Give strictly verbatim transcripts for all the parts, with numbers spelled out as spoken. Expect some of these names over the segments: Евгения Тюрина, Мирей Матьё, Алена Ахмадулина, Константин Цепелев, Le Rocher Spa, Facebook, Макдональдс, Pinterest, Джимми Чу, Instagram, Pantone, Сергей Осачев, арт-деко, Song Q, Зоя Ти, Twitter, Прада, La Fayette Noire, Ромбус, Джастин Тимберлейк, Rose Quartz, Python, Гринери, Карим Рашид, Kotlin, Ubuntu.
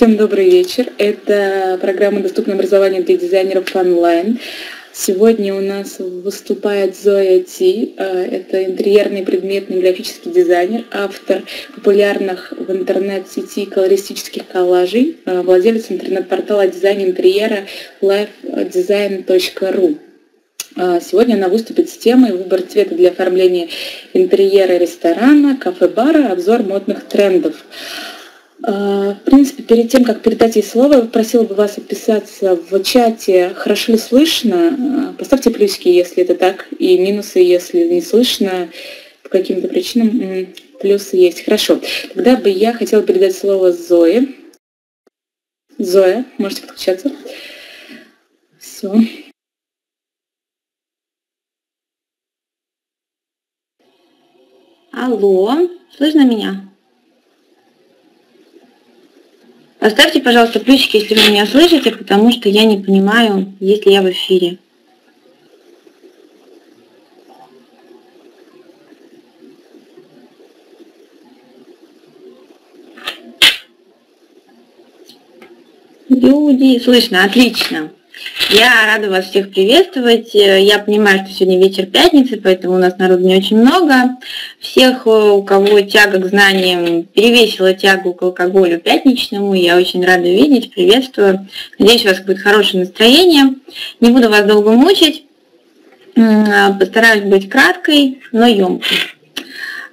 Всем добрый вечер. Это программа «Доступное образование для дизайнеров онлайн». Сегодня у нас выступает Зоя Ти. Это интерьерный, предметный, графический дизайнер, автор популярных в интернет-сети колористических коллажей, владелец интернет-портала дизайна интерьера лайф дизайн точка ру. Сегодня она выступит с темой «Выбор цвета для оформления интерьера ресторана, кафе-бара, обзор модных трендов». В принципе, перед тем, как передать ей слово, я просила бы вас отписаться в чате «Хорошо ли слышно?». Поставьте плюсики, если это так, и минусы, если не слышно. По каким-то причинам плюсы есть. Хорошо. Тогда бы я хотела передать слово Зое. Зоя, можете подключаться. Все. Алло, слышно меня? Поставьте, пожалуйста, плюсики, если вы меня слышите, потому что я не понимаю, есть ли я в эфире. Люди, слышно, отлично. Я рада вас всех приветствовать. Я понимаю, что сегодня вечер пятницы, поэтому у нас народу не очень много. Всех, у кого тяга к знаниям перевесила тягу к алкоголю пятничному, я очень рада видеть, приветствую. Надеюсь, у вас будет хорошее настроение. Не буду вас долго мучить. Постараюсь быть краткой, но емкой.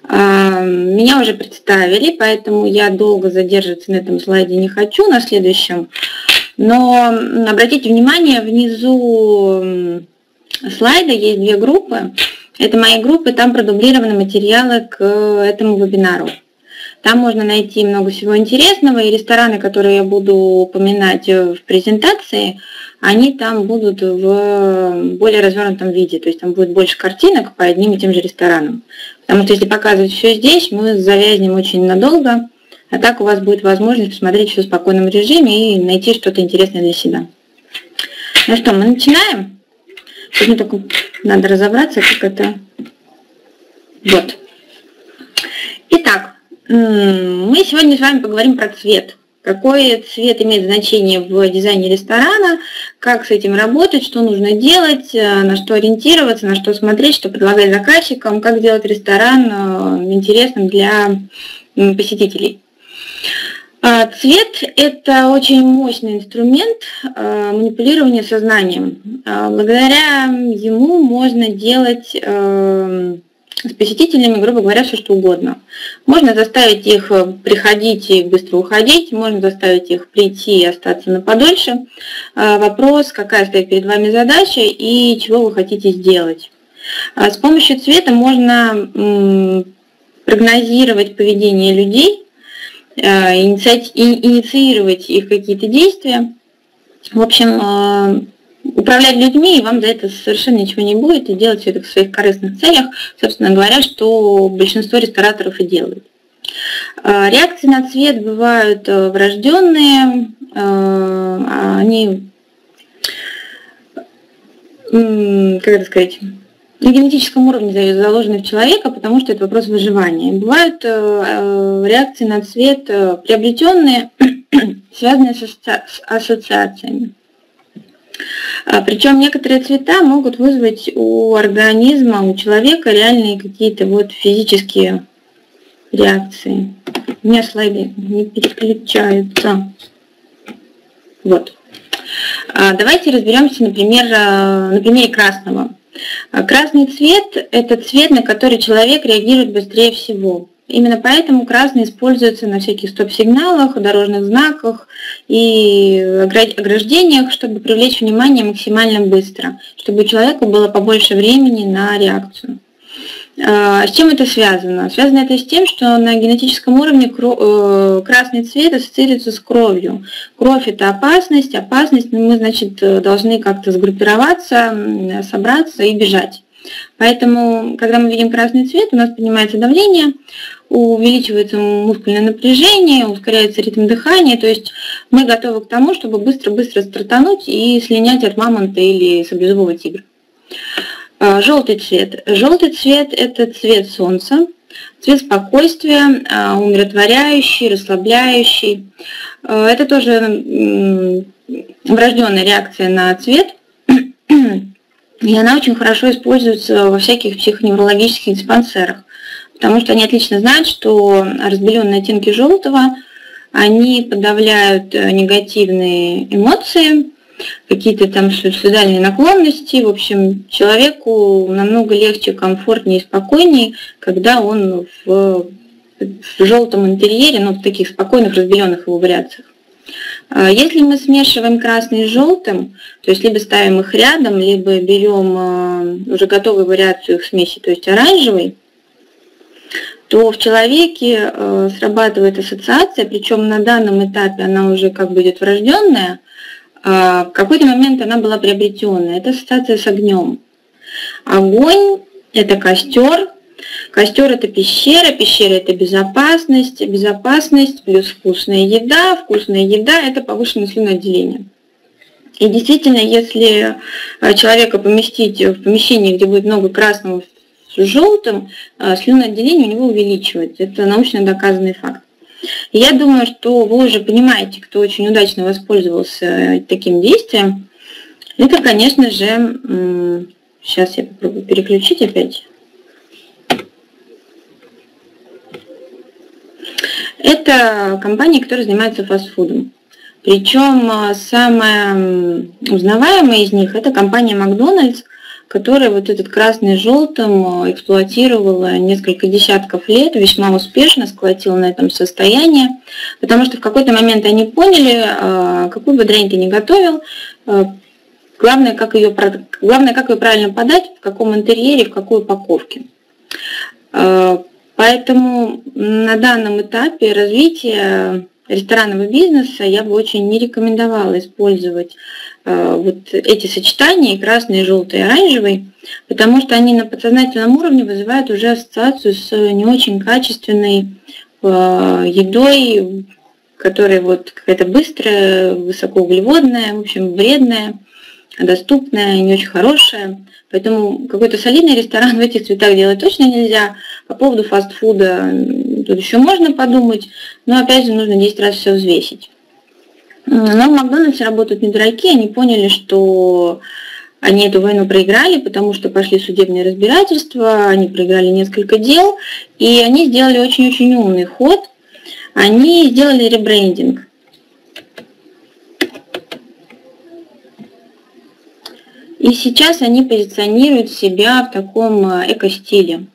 Меня уже представили, поэтому я долго задерживаться на этом слайде не хочу, на следующем. Но обратите внимание, внизу слайда есть две группы. Это мои группы, там продублированы материалы к этому вебинару. Там можно найти много всего интересного, и рестораны, которые я буду упоминать в презентации, они там будут в более развернутом виде, то есть там будет больше картинок по одним и тем же ресторанам. Потому что если показывать все здесь, мы завязнем очень надолго. А так у вас будет возможность посмотреть все в спокойном режиме и найти что-то интересное для себя. Ну что, мы начинаем. Тут мне только надо разобраться, как это... Вот. Итак, мы сегодня с вами поговорим про цвет. Какой цвет имеет значение в дизайне ресторана, как с этим работать, что нужно делать, на что ориентироваться, на что смотреть, что предлагать заказчикам, как делать ресторан интересным для посетителей. Цвет – это очень мощный инструмент манипулирования сознанием. Благодаря ему можно делать с посетителями, грубо говоря, все что угодно. Можно заставить их приходить и быстро уходить, можно заставить их прийти и остаться на подольше. Вопрос, какая стоит перед вами задача и чего вы хотите сделать. С помощью цвета можно прогнозировать поведение людей, инициировать их какие-то действия. В общем, управлять людьми, и вам за это совершенно ничего не будет, и делать все это в своих корыстных целях, собственно говоря, что большинство рестораторов и делают. Реакции на цвет бывают врожденные, они, как это сказать, на генетическом уровне заложены в человека, потому что это вопрос выживания. Бывают реакции на цвет приобретенные, связанные с ассоциациями. Причем некоторые цвета могут вызвать у организма, у человека реальные какие-то вот физические реакции. У меня слайды не переключаются. Вот. Давайте разберемся, например, на примере красного. Красный цвет – это цвет, на который человек реагирует быстрее всего. Именно поэтому красный используется на всяких стоп-сигналах, дорожных знаках и ограждениях, чтобы привлечь внимание максимально быстро, чтобы у человека было побольше времени на реакцию. С чем это связано? Связано это с тем, что на генетическом уровне красный цвет ассоциируется с кровью. Кровь – это опасность, опасность, мы, значит, должны как-то сгруппироваться, собраться и бежать. Поэтому, когда мы видим красный цвет, у нас поднимается давление, увеличивается мускульное напряжение, ускоряется ритм дыхания, то есть мы готовы к тому, чтобы быстро-быстро стартануть и слинять от мамонта или саблезубого тигра. Желтый цвет. Желтый цвет – это цвет солнца, цвет спокойствия, умиротворяющий, расслабляющий. Это тоже врожденная реакция на цвет, и она очень хорошо используется во всяких психоневрологических диспансерах, потому что они отлично знают, что разбеленные оттенки желтого, они подавляют негативные эмоции, какие-то там суицидальные наклонности. В общем, человеку намного легче, комфортнее и спокойнее, когда он в, в желтом интерьере, но в таких спокойных, разбеленных его вариациях. Если мы смешиваем красный с желтым, то есть либо ставим их рядом, либо берем уже готовую вариацию их смеси, то есть оранжевый, то в человеке срабатывает ассоциация, причем на данном этапе она уже как бы идет врожденная, в какой-то момент она была приобретенная. Это ассоциация с огнем. Огонь – это костер, костер – это пещера, пещера – это безопасность, безопасность плюс вкусная еда, вкусная еда – это повышенное слюноотделение. И действительно, если человека поместить в помещение, где будет много красного с желтым, слюноотделение у него увеличивается. Это научно доказанный факт. Я думаю, что вы уже понимаете, кто очень удачно воспользовался таким действием. Это, конечно же, сейчас я попробую переключить опять. Это компания, которая занимается фастфудом. Причем самая узнаваемая из них – это компания Макдональдс, которая вот этот красный с желтым эксплуатировала несколько десятков лет, весьма успешно сколотила на этом состояние, потому что в какой-то момент они поняли, какую бы дрянь ты ни готовил, главное как, ее, главное, как ее правильно подать, в каком интерьере, в какой упаковке. Поэтому на данном этапе развития ресторанного бизнеса я бы очень не рекомендовала использовать э, вот эти сочетания, красный, желтый и оранжевый, потому что они на подсознательном уровне вызывают уже ассоциацию с не очень качественной э, едой, которая вот какая-то быстрая, высокоуглеводная, в общем, вредная, доступная, не очень хорошая. Поэтому какой-то солидный ресторан в этих цветах делать точно нельзя. По поводу фастфуда тут еще можно подумать, но опять же нужно десять раз все взвесить. Но в Макдональдсе работают не дураки, они поняли, что они эту войну проиграли, потому что пошли судебные разбирательства, они проиграли несколько дел, и они сделали очень-очень умный ход. Они сделали ребрендинг. И сейчас они позиционируют себя в таком эко-стиле.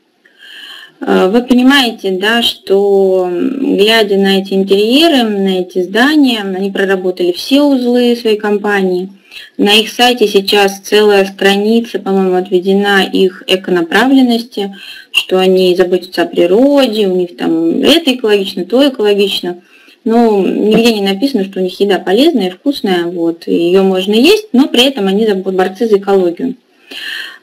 Вы понимаете, да, что глядя на эти интерьеры, на эти здания, они проработали все узлы своей компании. На их сайте сейчас целая страница, по-моему, отведена их эко-направленности, что они заботятся о природе, у них там это экологично, то экологично. Ну, нигде не написано, что у них еда полезная, вкусная, вот, ее можно есть, но при этом они борцы за экологию.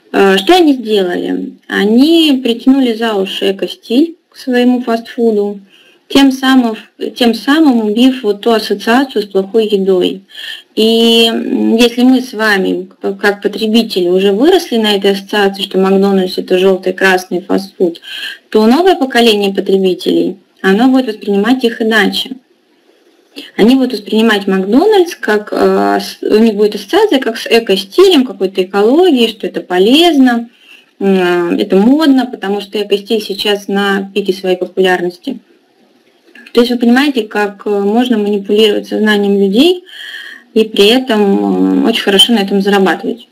Что они сделали? Они притянули за уши эко-стиль к своему фастфуду, тем самым, тем самым убив вот ту ассоциацию с плохой едой. И если мы с вами, как потребители, уже выросли на этой ассоциации, что Макдональдс – это желтый, красный фастфуд, то новое поколение потребителей, оно будет воспринимать их иначе. Они будут воспринимать Макдональдс как, у них будет ассоциация как с эко-стилем, какой-то экологией, что это полезно, это модно, потому что эко-стиль сейчас на пике своей популярности. То есть вы понимаете, как можно манипулировать сознанием людей и при этом очень хорошо на этом зарабатывать.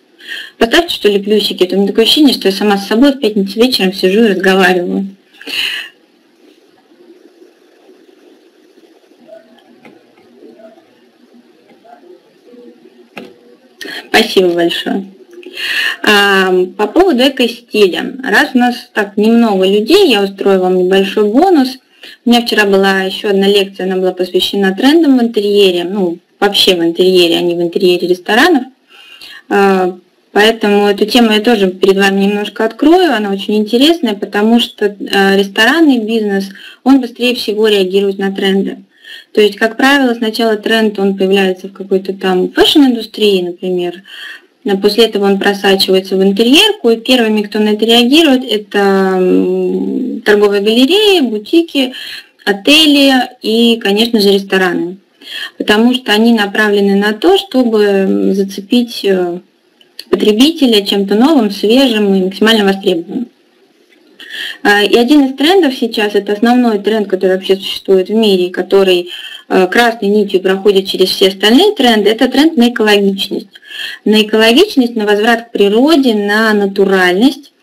Поставьте, что ли, плюсики, это у меня такое ощущение, что я сама с собой в пятницу вечером сижу и разговариваю. Спасибо большое. По поводу эко-стиля. Раз у нас так немного людей, я устрою вам небольшой бонус. У меня вчера была еще одна лекция, она была посвящена трендам в интерьере, ну, вообще в интерьере, а не в интерьере ресторанов. Поэтому эту тему я тоже перед вами немножко открою, она очень интересная, потому что ресторанный бизнес, он быстрее всего реагирует на тренды. То есть, как правило, сначала тренд, он появляется в какой-то там фэшн-индустрии, например, после этого он просачивается в интерьерку, и первыми, кто на это реагирует, это торговые галереи, бутики, отели и, конечно же, рестораны. потому что они направлены на то, чтобы зацепить потребителя чем-то новым, свежим и максимально востребованным. И один из трендов сейчас, это основной тренд, который вообще существует в мире, который красной нитью проходит через все остальные тренды, это тренд на экологичность. На экологичность, на возврат к природе, на натуральность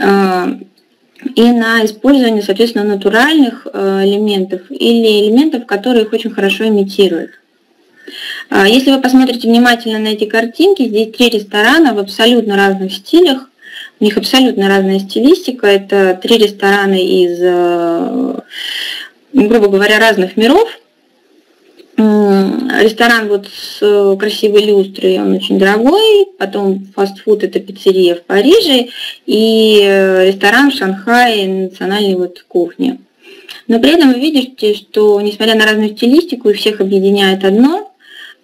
и на использование, соответственно, натуральных элементов или элементов, которые их очень хорошо имитируют. Если вы посмотрите внимательно на эти картинки, здесь три ресторана в абсолютно разных стилях, у них абсолютно разная стилистика, это три ресторана из, грубо говоря, разных миров. Ресторан вот с красивой люстрой, он очень дорогой, потом фастфуд, это пиццерия в Париже, и ресторан в Шанхае национальной вот кухни. Но при этом вы видите, что несмотря на разную стилистику, и всех объединяет одно,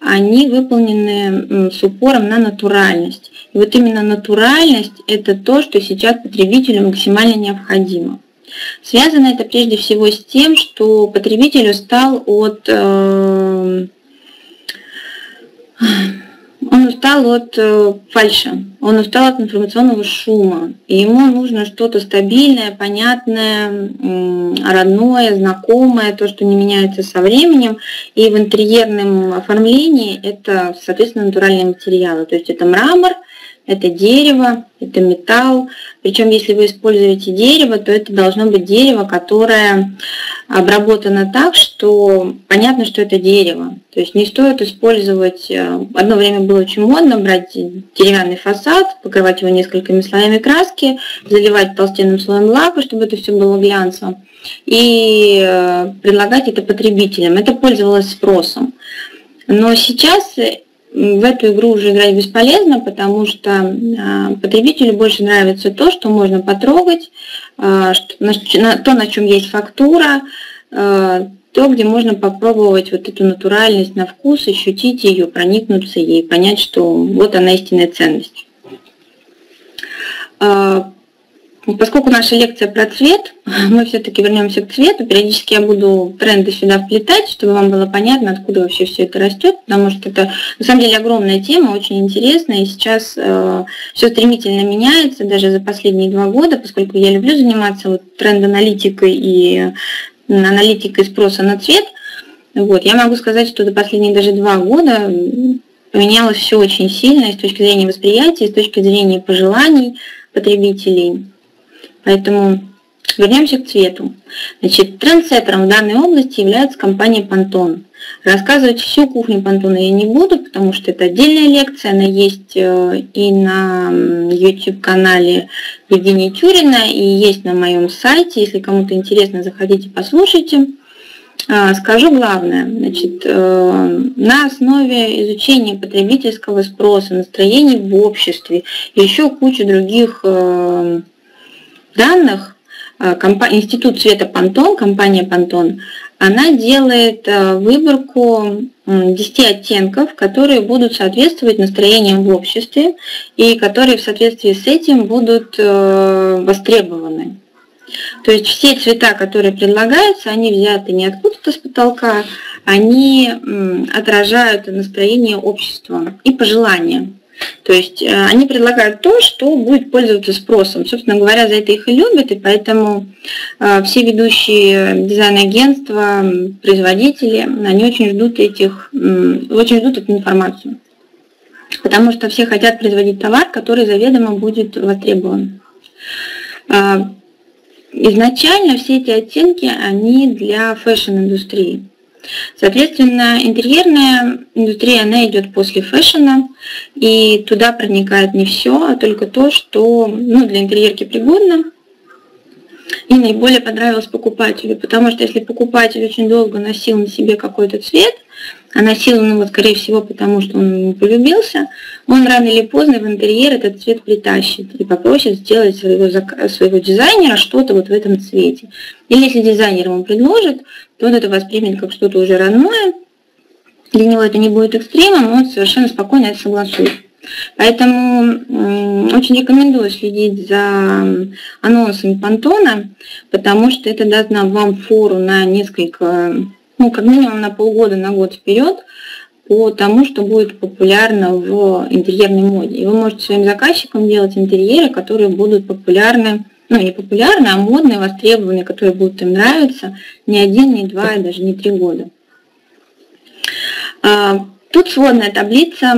они выполнены с упором на натуральность. И вот именно натуральность – это то, что сейчас потребителю максимально необходимо. Связано это прежде всего с тем, что потребитель устал от, э, он устал от э, фальши, он устал от информационного шума, и ему нужно что-то стабильное, понятное, э, родное, знакомое, то, что не меняется со временем, и в интерьерном оформлении это, соответственно, натуральные материалы, то есть это мрамор, это дерево, это металл. Причем, если вы используете дерево, то это должно быть дерево, которое обработано так, что понятно, что это дерево. То есть не стоит использовать... Одно время было очень модно брать деревянный фасад, покрывать его несколькими слоями краски, заливать толстенным слоем лака, чтобы это все было глянцем, и предлагать это потребителям. Это пользовалось спросом. Но сейчас... В эту игру уже играть бесполезно, потому что потребителю больше нравится то, что можно потрогать, то, на чем есть фактура, то, где можно попробовать вот эту натуральность на вкус, ощутить ее, проникнуться ей, понять, что вот она истинная ценность. Поскольку наша лекция про цвет, мы все-таки вернемся к цвету. Периодически я буду тренды сюда вплетать, чтобы вам было понятно, откуда вообще все это растет, потому что это на самом деле огромная тема, очень интересная, и сейчас э, все стремительно меняется, даже за последние два года, поскольку я люблю заниматься вот, тренд-аналитикой и аналитикой спроса на цвет. Вот, я могу сказать, что за последние даже два года поменялось все очень сильно и с точки зрения восприятия, и с точки зрения пожеланий потребителей. Поэтому вернемся к цвету. Значит, трендсеттером в данной области является компания Pantone. Рассказывать всю кухню Pantone я не буду, потому что это отдельная лекция, она есть и на YouTube-канале Евгении Тюрина, и есть на моем сайте. Если кому-то интересно, заходите, послушайте. Скажу главное. Значит, на основе изучения потребительского спроса, настроений в обществе, еще кучу других данных, институт цвета Pantone, компания Pantone, она делает выборку десяти оттенков, которые будут соответствовать настроениям в обществе и которые в соответствии с этим будут востребованы. То есть все цвета, которые предлагаются, они взяты не откуда-то с потолка, они отражают настроение общества и пожелания. То есть они предлагают то, что будет пользоваться спросом. Собственно говоря, за это их и любят, и поэтому все ведущие дизайн-агентства, производители, они очень ждут этих, очень ждут эту информацию. Потому что все хотят производить товар, который заведомо будет востребован. Изначально все эти оттенки, они для фэшн-индустрии. Соответственно, интерьерная индустрия, она идет после фэшена, и туда проникает не все, а только то, что ну, для интерьерки пригодно и наиболее понравилось покупателю. Потому что если покупатель очень долго носил на себе какой-то цвет, а носил он его, скорее всего, потому что он ему полюбился, он рано или поздно в интерьер этот цвет притащит и попросит сделать своего, своего дизайнера что-то вот в этом цвете. Или если дизайнер ему предложит, то он это воспримет как что-то уже родное, для него это не будет экстремом, он совершенно спокойно это согласует. Поэтому очень рекомендую следить за анонсами Pantone, потому что это даст нам вам фору на несколько ну, как минимум на полгода, на год вперед, по тому, что будет популярно в интерьерной моде. И вы можете своим заказчикам делать интерьеры, которые будут популярны, ну, не популярны, а модные, востребованные, которые будут им нравиться, не один, не два, и даже не три года. Тут сводная таблица,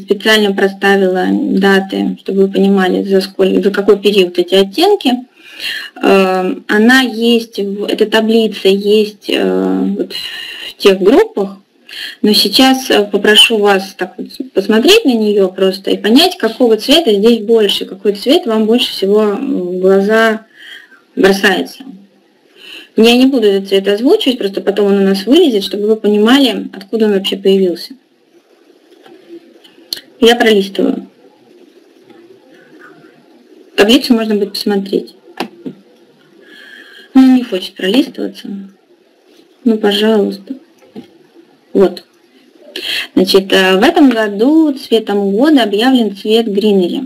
специально проставила даты, чтобы вы понимали, за, сколько, за какой период эти оттенки. Она есть, эта таблица есть вот в тех группах, но сейчас попрошу вас так вот посмотреть на нее просто и понять, какого цвета здесь больше, какой цвет вам больше всего в глаза бросается. Я не буду этот цвет озвучивать, просто потом он у нас вылезет, чтобы вы понимали, откуда он вообще появился. Я пролистываю. Таблицу можно будет посмотреть. Ну, не хочет пролистываться. Ну, пожалуйста. Вот. Значит, в этом году цветом года объявлен цвет Гринери.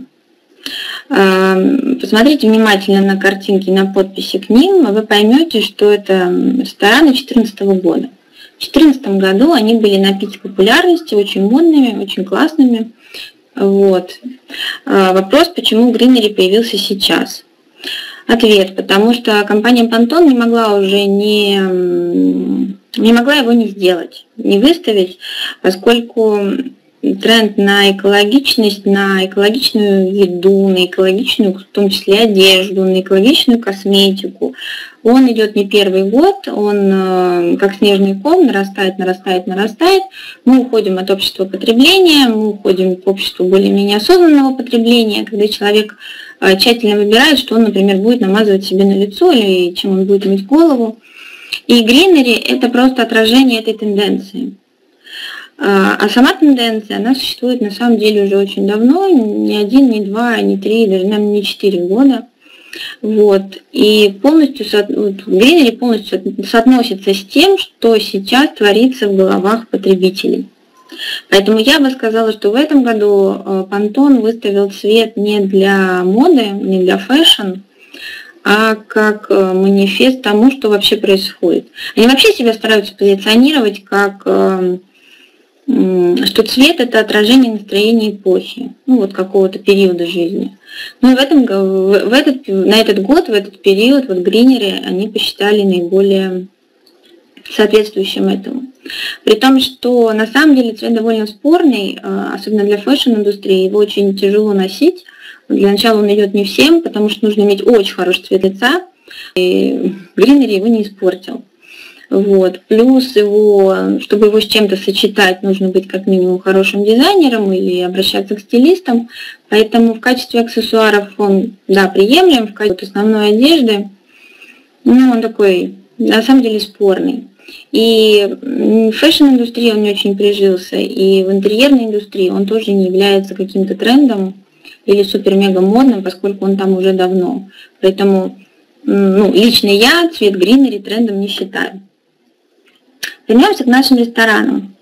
Посмотрите внимательно на картинки, на подписи к ним, и вы поймете, что это рестораны две тысячи четырнадцатого года. В две тысячи четырнадцатом году они были на пике популярности, очень модными, очень классными. Вот. Вопрос, почему Гринери появился сейчас? Ответ, потому что компания Pantone не могла уже не, не могла его не сделать, не выставить, поскольку тренд на экологичность, на экологичную еду, на экологичную, в том числе, одежду, на экологичную косметику, он идет не первый год, он как снежный ком нарастает, нарастает, нарастает. Мы уходим от общества потребления, мы уходим к обществу более-менее осознанного потребления, когда человек тщательно выбирает, что он, например, будет намазывать себе на лицо или чем он будет мыть голову. И Гринери – это просто отражение этой тенденции. А сама тенденция, она существует на самом деле уже очень давно, ни один, ни два, ни три, даже, наверное, не четыре года. Вот. И полностью, вот, Гринери полностью соотносится с тем, что сейчас творится в головах потребителей. Поэтому я бы сказала, что в этом году Pantone выставил цвет не для моды, не для фэшн, а как манифест тому, что вообще происходит. Они вообще себя стараются позиционировать как... что цвет – это отражение настроения эпохи, ну вот какого-то периода жизни. Ну и в этом, в этот, на этот год, в этот период, вот Гринери они посчитали наиболее соответствующим этому. При том, что на самом деле цвет довольно спорный, особенно для фэшн-индустрии, его очень тяжело носить. Для начала он идет не всем, потому что нужно иметь очень хороший цвет лица, и Гринери его не испортил. Вот. Плюс его, чтобы его с чем-то сочетать, нужно быть как минимум хорошим дизайнером или обращаться к стилистам. Поэтому в качестве аксессуаров он, да, приемлем, в качестве основной одежды, ну, он такой, на самом деле, спорный. И в фэшн-индустрии он не очень прижился, и в интерьерной индустрии он тоже не является каким-то трендом или супер-мега-модным, поскольку он там уже давно. Поэтому, ну, лично я цвет Гринери трендом не считаю. Вернемся к нашим ресторанам.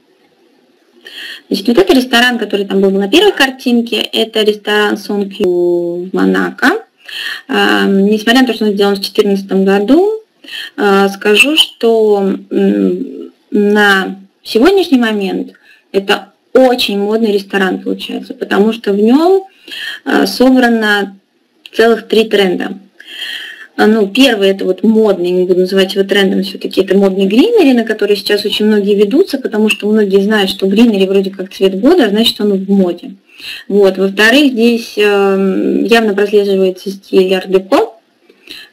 Значит, вот это ресторан, который там был на первой картинке, это ресторан Song Q в Монако. Э, несмотря на то, что он сделан в две тысячи четырнадцатом году, э, скажу, что э, на сегодняшний момент это очень модный ресторан получается, потому что в нем э, собрано целых три тренда. Ну, первый, это вот модный, не буду называть его трендом, все-таки это модный Гринери, на который сейчас очень многие ведутся, потому что многие знают, что Гринери вроде как цвет года, а значит, он в моде. Вот. Во-вторых, здесь явно прослеживается стиль ар-деко,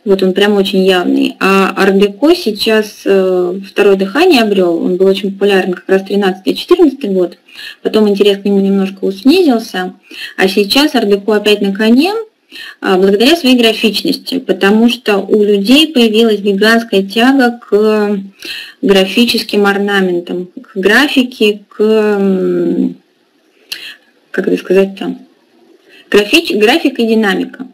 вот он прям очень явный. А ар-деко сейчас второе дыхание обрел, он был очень популярен как раз тринадцатый-четырнадцатый год, потом интерес к нему немножко снизился, а сейчас ар-деко опять на коне, благодаря своей графичности, потому что у людей появилась гигантская тяга к графическим орнаментам, к графике, к, как это сказать-то, Графич... графика и динамика.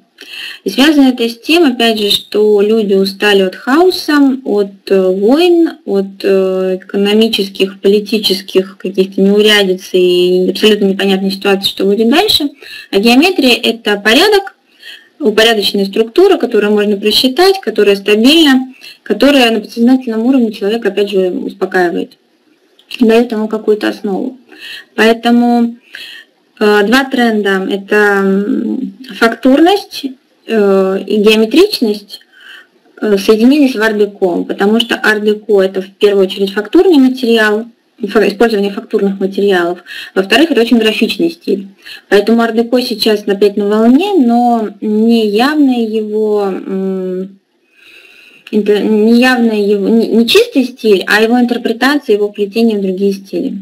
И связано это с тем, опять же, что люди устали от хаоса, от войн, от экономических, политических каких-то неурядиц и абсолютно непонятной ситуации, что будет дальше. А геометрия – это порядок, упорядоченная структура, которую можно просчитать, которая стабильна, которая на подсознательном уровне человек, опять же, успокаивает, дает ему какую-то основу. Поэтому э, два тренда – это фактурность э, и геометричность, э, соединились в арт-деко, потому что арт-деко – это в первую очередь фактурный материал, использование фактурных материалов. Во-вторых, это очень графичный стиль. Поэтому арт-деко сейчас опять на волне, но неявное его, неявное его, не чистый стиль, а его интерпретация, его плетение в другие стили.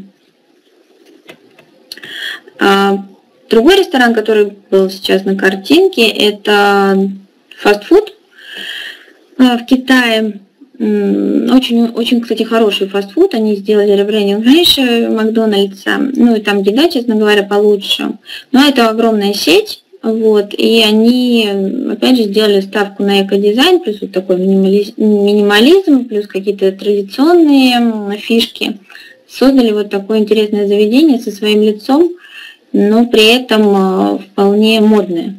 Другой ресторан, который был сейчас на картинке, это фастфуд в Китае. Очень, очень, кстати, хороший фастфуд. Они сделали ребрендинг раньше Макдональдса. Ну и там еда, честно говоря, получше. Но это огромная сеть. Вот, и они, опять же, сделали ставку на эко-дизайн, плюс вот такой минимализм, плюс какие-то традиционные фишки. Создали вот такое интересное заведение со своим лицом, но при этом вполне модное.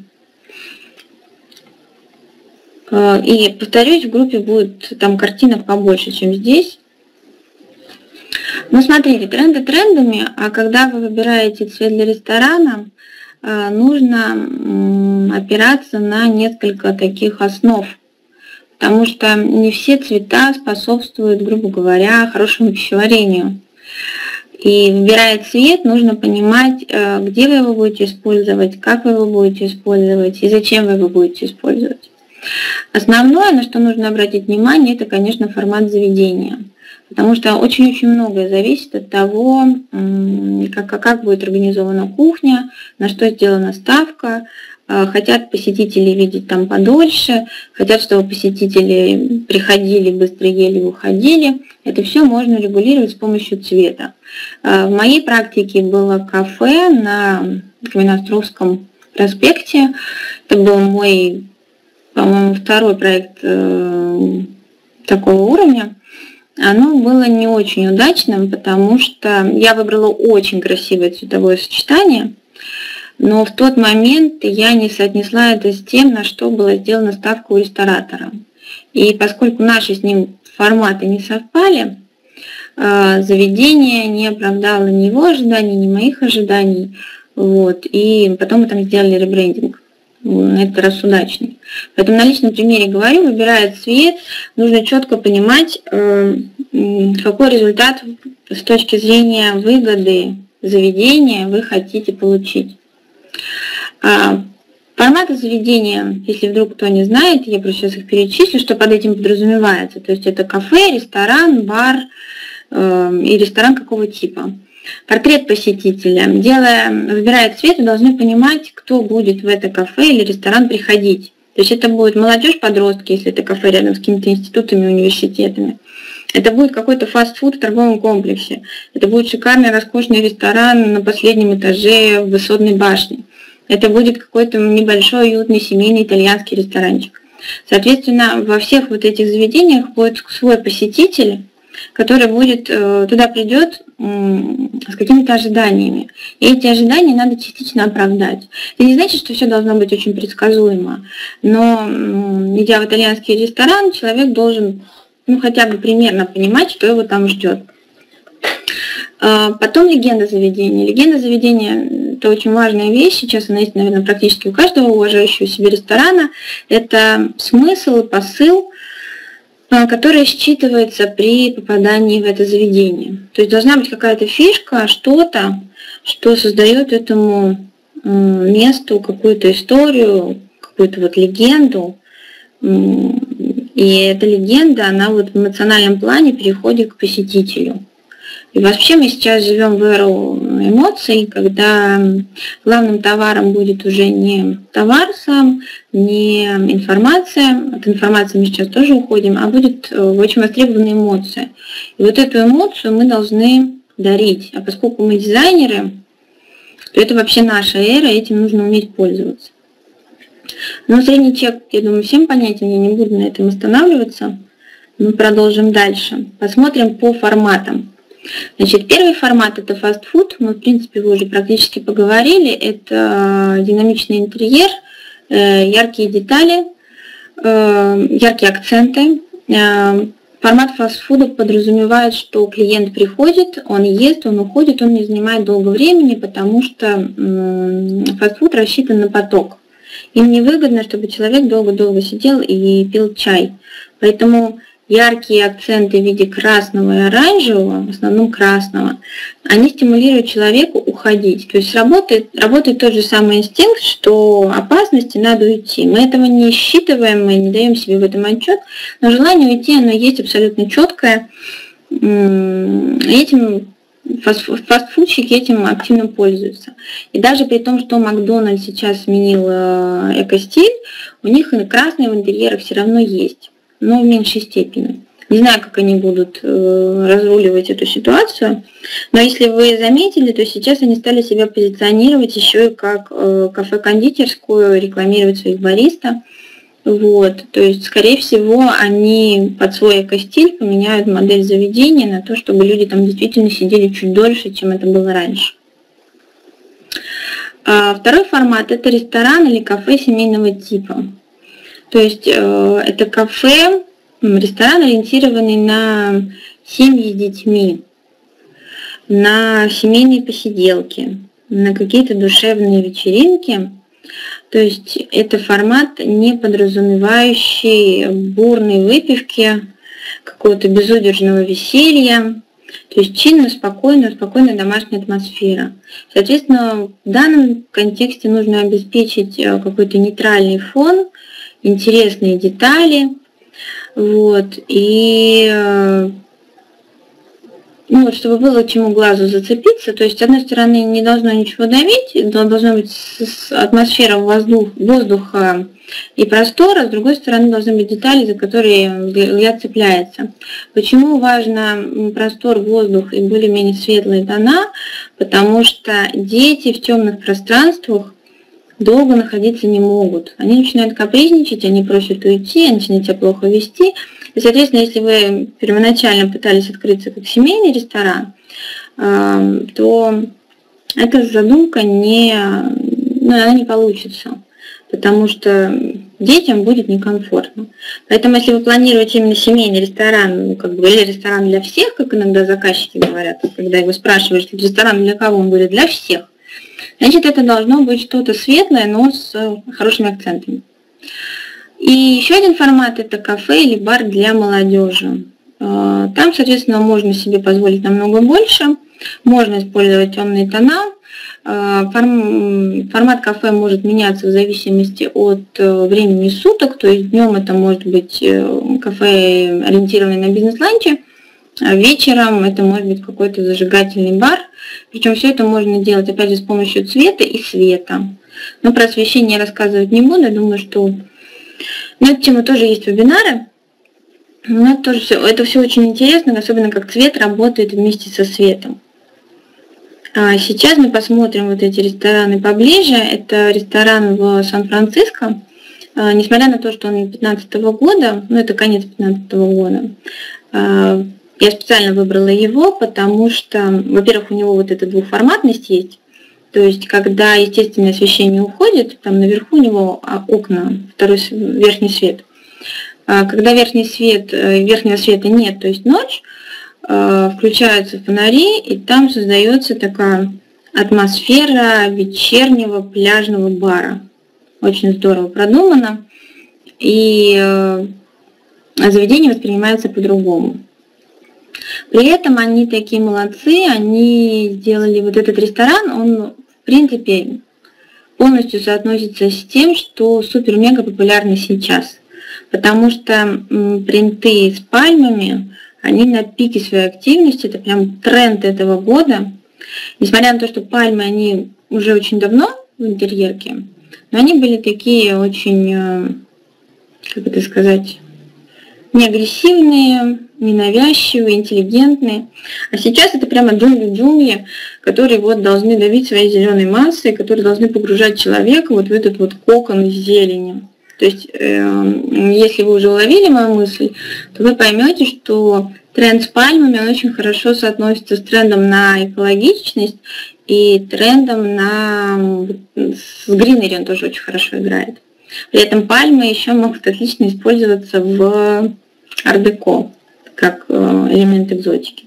И, повторюсь, в группе будет там картинок побольше, чем здесь. Ну, смотрите, тренды трендами, а когда вы выбираете цвет для ресторана, нужно опираться на несколько таких основ, потому что не все цвета способствуют, грубо говоря, хорошему пищеварению. И выбирая цвет, нужно понимать, где вы его будете использовать, как вы его будете использовать и зачем вы его будете использовать. Основное, на что нужно обратить внимание, это, конечно, формат заведения, потому что очень-очень многое зависит от того, как, как будет организована кухня, на что сделана ставка, хотят посетители видеть там подольше, хотят, чтобы посетители приходили, быстро ели, уходили. Это все можно регулировать с помощью цвета. В моей практике было кафе на Каменноостровском проспекте, это был мой, по-моему, второй проект э, такого уровня. Оно было не очень удачным, потому что я выбрала очень красивое цветовое сочетание, но в тот момент я не соотнесла это с тем, на что была сделана ставка у ресторатора. И поскольку наши с ним форматы не совпали, э, заведение не оправдало ни его ожиданий, ни моих ожиданий. Вот, и потом мы там сделали ребрендинг. На этот раз удачный. Поэтому на личном примере говорю, выбирая цвет, нужно четко понимать, какой результат с точки зрения выгоды заведения вы хотите получить. Форматы заведения, если вдруг кто не знает, я просто сейчас их перечислю, что под этим подразумевается. То есть это кафе, ресторан, бар и ресторан какого типа. Портрет посетителя. Делая, выбирая цвет, вы должны понимать, кто будет в это кафе или ресторан приходить. То есть это будет молодежь, подростки, если это кафе рядом с какими-то институтами, университетами. Это будет какой-то фастфуд в торговом комплексе. Это будет шикарный, роскошный ресторан на последнем этаже в высотной башне. Это будет какой-то небольшой, уютный, семейный итальянский ресторанчик. Соответственно, во всех вот этих заведениях будет свой посетитель, который будет, туда придет с какими-то ожиданиями. И эти ожидания надо частично оправдать. Это не значит, что все должно быть очень предсказуемо, но, идя в итальянский ресторан, человек должен, ну, хотя бы примерно понимать, что его там ждет. Потом легенда заведения. Легенда заведения – это очень важная вещь. Сейчас она есть, наверное, практически у каждого уважающего себе ресторана. Это смысл и посыл, которая считывается при попадании в это заведение. То есть должна быть какая-то фишка, что-то, что создает этому месту какую-то историю, какую-то вот легенду. И эта легенда, она вот в эмоциональном плане переходит к посетителю. И вообще мы сейчас живем в эру эмоций, когда главным товаром будет уже не товар сам, не информация, от информации мы сейчас тоже уходим, а будет очень востребованная эмоция. И вот эту эмоцию мы должны дарить. А поскольку мы дизайнеры, то это вообще наша эра, этим нужно уметь пользоваться. Но средний чек, я думаю, всем понятен, я не буду на этом останавливаться. Мы продолжим дальше. Посмотрим по форматам. Значит, первый формат – это фастфуд, мы, в принципе, вы уже практически поговорили, это динамичный интерьер, яркие детали, яркие акценты. Формат фастфуда подразумевает, что клиент приходит, он ест, он уходит, он не занимает долго времени, потому что фастфуд рассчитан на поток. Им невыгодно, чтобы человек долго-долго сидел и пил чай. Поэтому яркие акценты в виде красного и оранжевого, в основном красного, они стимулируют человека уходить. То есть работает, работает тот же самый инстинкт, что опасности надо уйти. Мы этого не считываем, мы не даем себе в этом отчет, но желание уйти, оно есть абсолютно четкое. Этим фастфудщики этим активно пользуются. И даже при том, что Макдональдс сейчас сменил экостиль, у них красный в интерьерах все равно есть, но в меньшей степени. Не знаю, как они будут разруливать эту ситуацию, но если вы заметили, то сейчас они стали себя позиционировать еще и как кафе-кондитерскую, рекламировать своих бариста. Вот. То есть, скорее всего, они под свой эко-стиль поменяют модель заведения на то, чтобы люди там действительно сидели чуть дольше, чем это было раньше. Второй формат – это ресторан или кафе семейного типа. То есть это кафе, ресторан, ориентированный на семьи с детьми, на семейные посиделки, на какие-то душевные вечеринки. То есть это формат, не подразумевающий бурной выпивки, какого-то безудержного веселья. То есть чинно, спокойно, спокойная домашняя атмосфера. Соответственно, в данном контексте нужно обеспечить какой-то нейтральный фон, интересные детали, вот, и ну, вот, чтобы было чему глазу зацепиться. То есть, с одной стороны, не должно ничего давить, должна быть атмосфера воздух, воздуха и простора, с другой стороны, должны быть детали, за которые взгляд цепляется. Почему важно простор, воздух и более-менее светлые тона? Потому что дети в темных пространствах долго находиться не могут. Они начинают капризничать, они просят уйти, они начинают себя плохо вести. И, соответственно, если вы первоначально пытались открыться как семейный ресторан, то эта задумка не, ну, она не получится, потому что детям будет некомфортно. Поэтому, если вы планируете именно семейный ресторан, ну, как бы, или ресторан для всех, как иногда заказчики говорят, когда его спрашивают, ресторан для кого, он говорит, для всех. Значит, это должно быть что-то светлое, но с хорошими акцентами. И еще один формат – это кафе или бар для молодежи. Там, соответственно, можно себе позволить намного больше, можно использовать темные тона. Формат кафе может меняться в зависимости от времени суток, то есть днем это может быть кафе, ориентированное на бизнес-ланчи, а вечером это может быть какой-то зажигательный бар. Причем все это можно делать, опять же, с помощью цвета и света. Но про освещение рассказывать не буду. Я думаю, что над тему тоже есть вебинары. Но это тоже все, это все очень интересно, особенно как цвет работает вместе со светом. А сейчас мы посмотрим вот эти рестораны поближе. Это ресторан в Сан-Франциско. А, несмотря на то, что он две тысячи пятнадцатого года, ну это конец две тысячи пятнадцатого года, а, я специально выбрала его, потому что, во-первых, у него вот эта двухформатность есть. То есть, когда естественное освещение уходит, там наверху у него окна, второй верхний свет. Когда верхний свет, верхнего света нет, то есть ночь, включаются фонари, и там создается такая атмосфера вечернего пляжного бара. Очень здорово продумано. И заведение воспринимается по-другому. При этом они такие молодцы, они сделали вот этот ресторан, он в принципе полностью соотносится с тем, что супер-мега популярно сейчас. Потому что принты с пальмами, они на пике своей активности, это прям тренд этого года. Несмотря на то, что пальмы, они уже очень давно в интерьерке, но они были такие очень, как это сказать, не агрессивные, ненавязчивые, интеллигентные. А сейчас это прямо джунгли-джунгли, которые вот должны давить своей зеленой массой, которые должны погружать человека вот в этот вот кокон из зелени. То есть, э, если вы уже уловили мою мысль, то вы поймете, что тренд с пальмами, он очень хорошо соотносится с трендом на экологичность и трендом на... С гринери он тоже очень хорошо играет. При этом пальмы еще могут отлично использоваться в ар-деко, как элемент экзотики.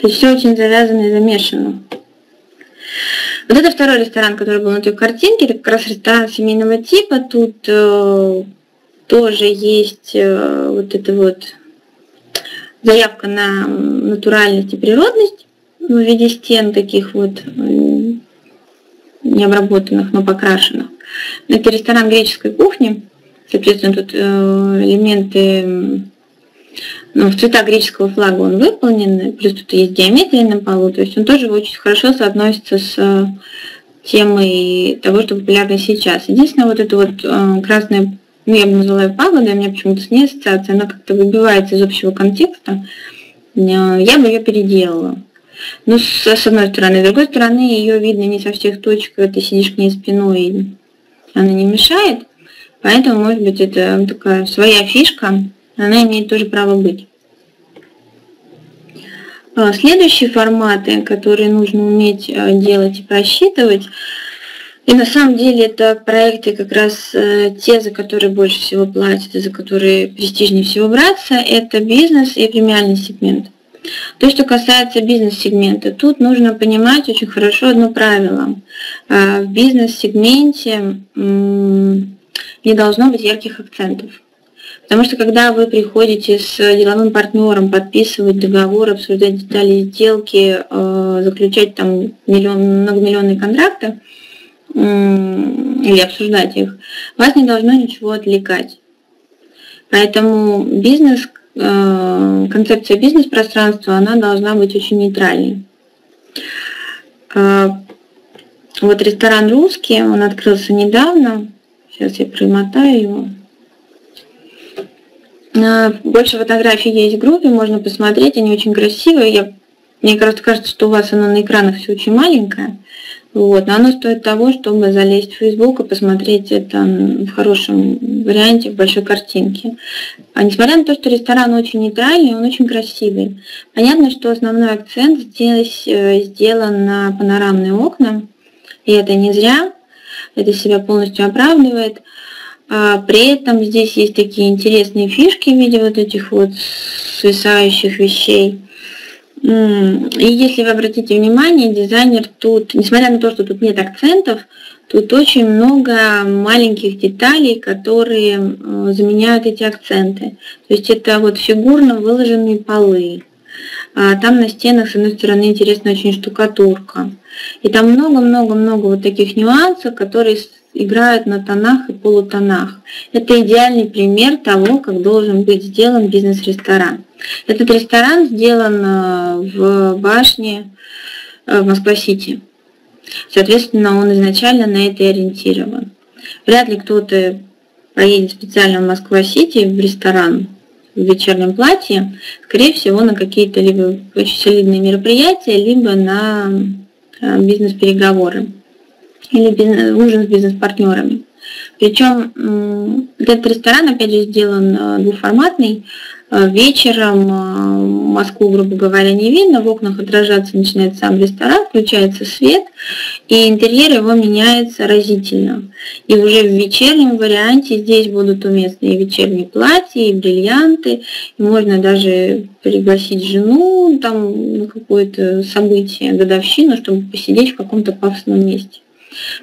То есть все очень завязано и замешано. Вот это второй ресторан, который был на той картинке, это как раз ресторан семейного типа. Тут э, тоже есть э, вот эта вот заявка на натуральность и природность в виде стен таких вот э, необработанных, но покрашенных. Это ресторан греческой кухни, соответственно, тут э, элементы, ну, в цвета греческого флага он выполнен, плюс тут есть геометрия на полу, то есть он тоже очень хорошо соотносится с темой того, что популярно сейчас. Единственное, вот это вот красная, ну, я бы назвала ее пагодой, у меня почему-то с ней ассоциация, она как-то выбивается из общего контекста, я бы ее переделала. Ну, с одной стороны, с другой стороны, ее видно не со всех точек, ты сидишь к ней спиной, и она не мешает, поэтому, может быть, это такая своя фишка, она имеет тоже право быть. Следующие форматы, которые нужно уметь делать и просчитывать, и на самом деле это проекты как раз те, за которые больше всего платят, и за которые престижнее всего браться, это бизнес и премиальный сегмент. То, что касается бизнес-сегмента, тут нужно понимать очень хорошо одно правило. В бизнес-сегменте не должно быть ярких акцентов. Потому что когда вы приходите с деловым партнером подписывать договор, обсуждать детали сделки, заключать там миллион, многомиллионные контракты или обсуждать их, вас не должно ничего отвлекать. Поэтому бизнес, концепция бизнес-пространства, она должна быть очень нейтральной. Вот ресторан «Русский», он открылся недавно, сейчас я промотаю его. Больше фотографий есть в группе, можно посмотреть, они очень красивые. Я, мне кажется, что у вас оно на экранах все очень маленькое, вот, но оно стоит того, чтобы залезть в Facebook и посмотреть это в хорошем варианте, в большой картинке. А несмотря на то, что ресторан очень нейтральный, он очень красивый. Понятно, что основной акцент здесь сделан на панорамные окна, и это не зря, это себя полностью оправдывает. При этом здесь есть такие интересные фишки в виде вот этих вот свисающих вещей. И если вы обратите внимание, дизайнер тут, несмотря на то, что тут нет акцентов, тут очень много маленьких деталей, которые заменяют эти акценты. То есть это вот фигурно выложенные полы. Там на стенах, с одной стороны, интересная очень штукатурка. И там много-много-много вот таких нюансов, которые играют на тонах и полутонах. Это идеальный пример того, как должен быть сделан бизнес-ресторан. Этот ресторан сделан в башне в Москва-Сити. Соответственно, он изначально на это и ориентирован. Вряд ли кто-то поедет специально в Москва-Сити в ресторан в вечернем платье, скорее всего, на какие-то либо очень солидные мероприятия, либо на бизнес-переговоры или бизнес, ужин с бизнес-партнерами. Причем этот ресторан, опять же, сделан двухформатный. Вечером Москву, грубо говоря, не видно, в окнах отражаться начинает сам ресторан, включается свет, и интерьер его меняется разительно. И уже в вечернем варианте здесь будут уместные вечерние платья, и бриллианты, и можно даже пригласить жену там, на какое-то событие, годовщину, чтобы посидеть в каком-то пафосном месте.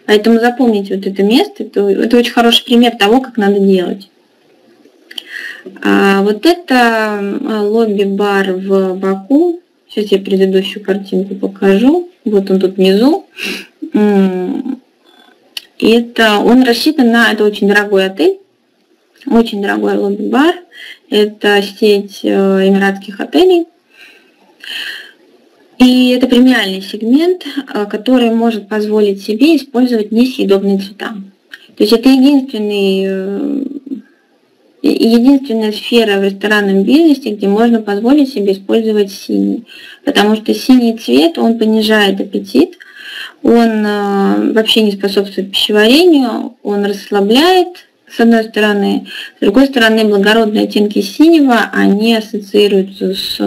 Поэтому запомните вот это место, это, это очень хороший пример того, как надо делать. А вот это лобби-бар в Баку. Сейчас я предыдущую картинку покажу. Вот он тут внизу. Это, он рассчитан на... Это очень дорогой отель. Очень дорогой лобби-бар. Это сеть эмиратских отелей. И это премиальный сегмент, который может позволить себе использовать несъедобные цвета. То есть это единственный... единственная сфера в ресторанном бизнесе, где можно позволить себе использовать синий. Потому что синий цвет, он понижает аппетит, он вообще не способствует пищеварению, он расслабляет, с одной стороны. С другой стороны, благородные оттенки синего, они ассоциируются с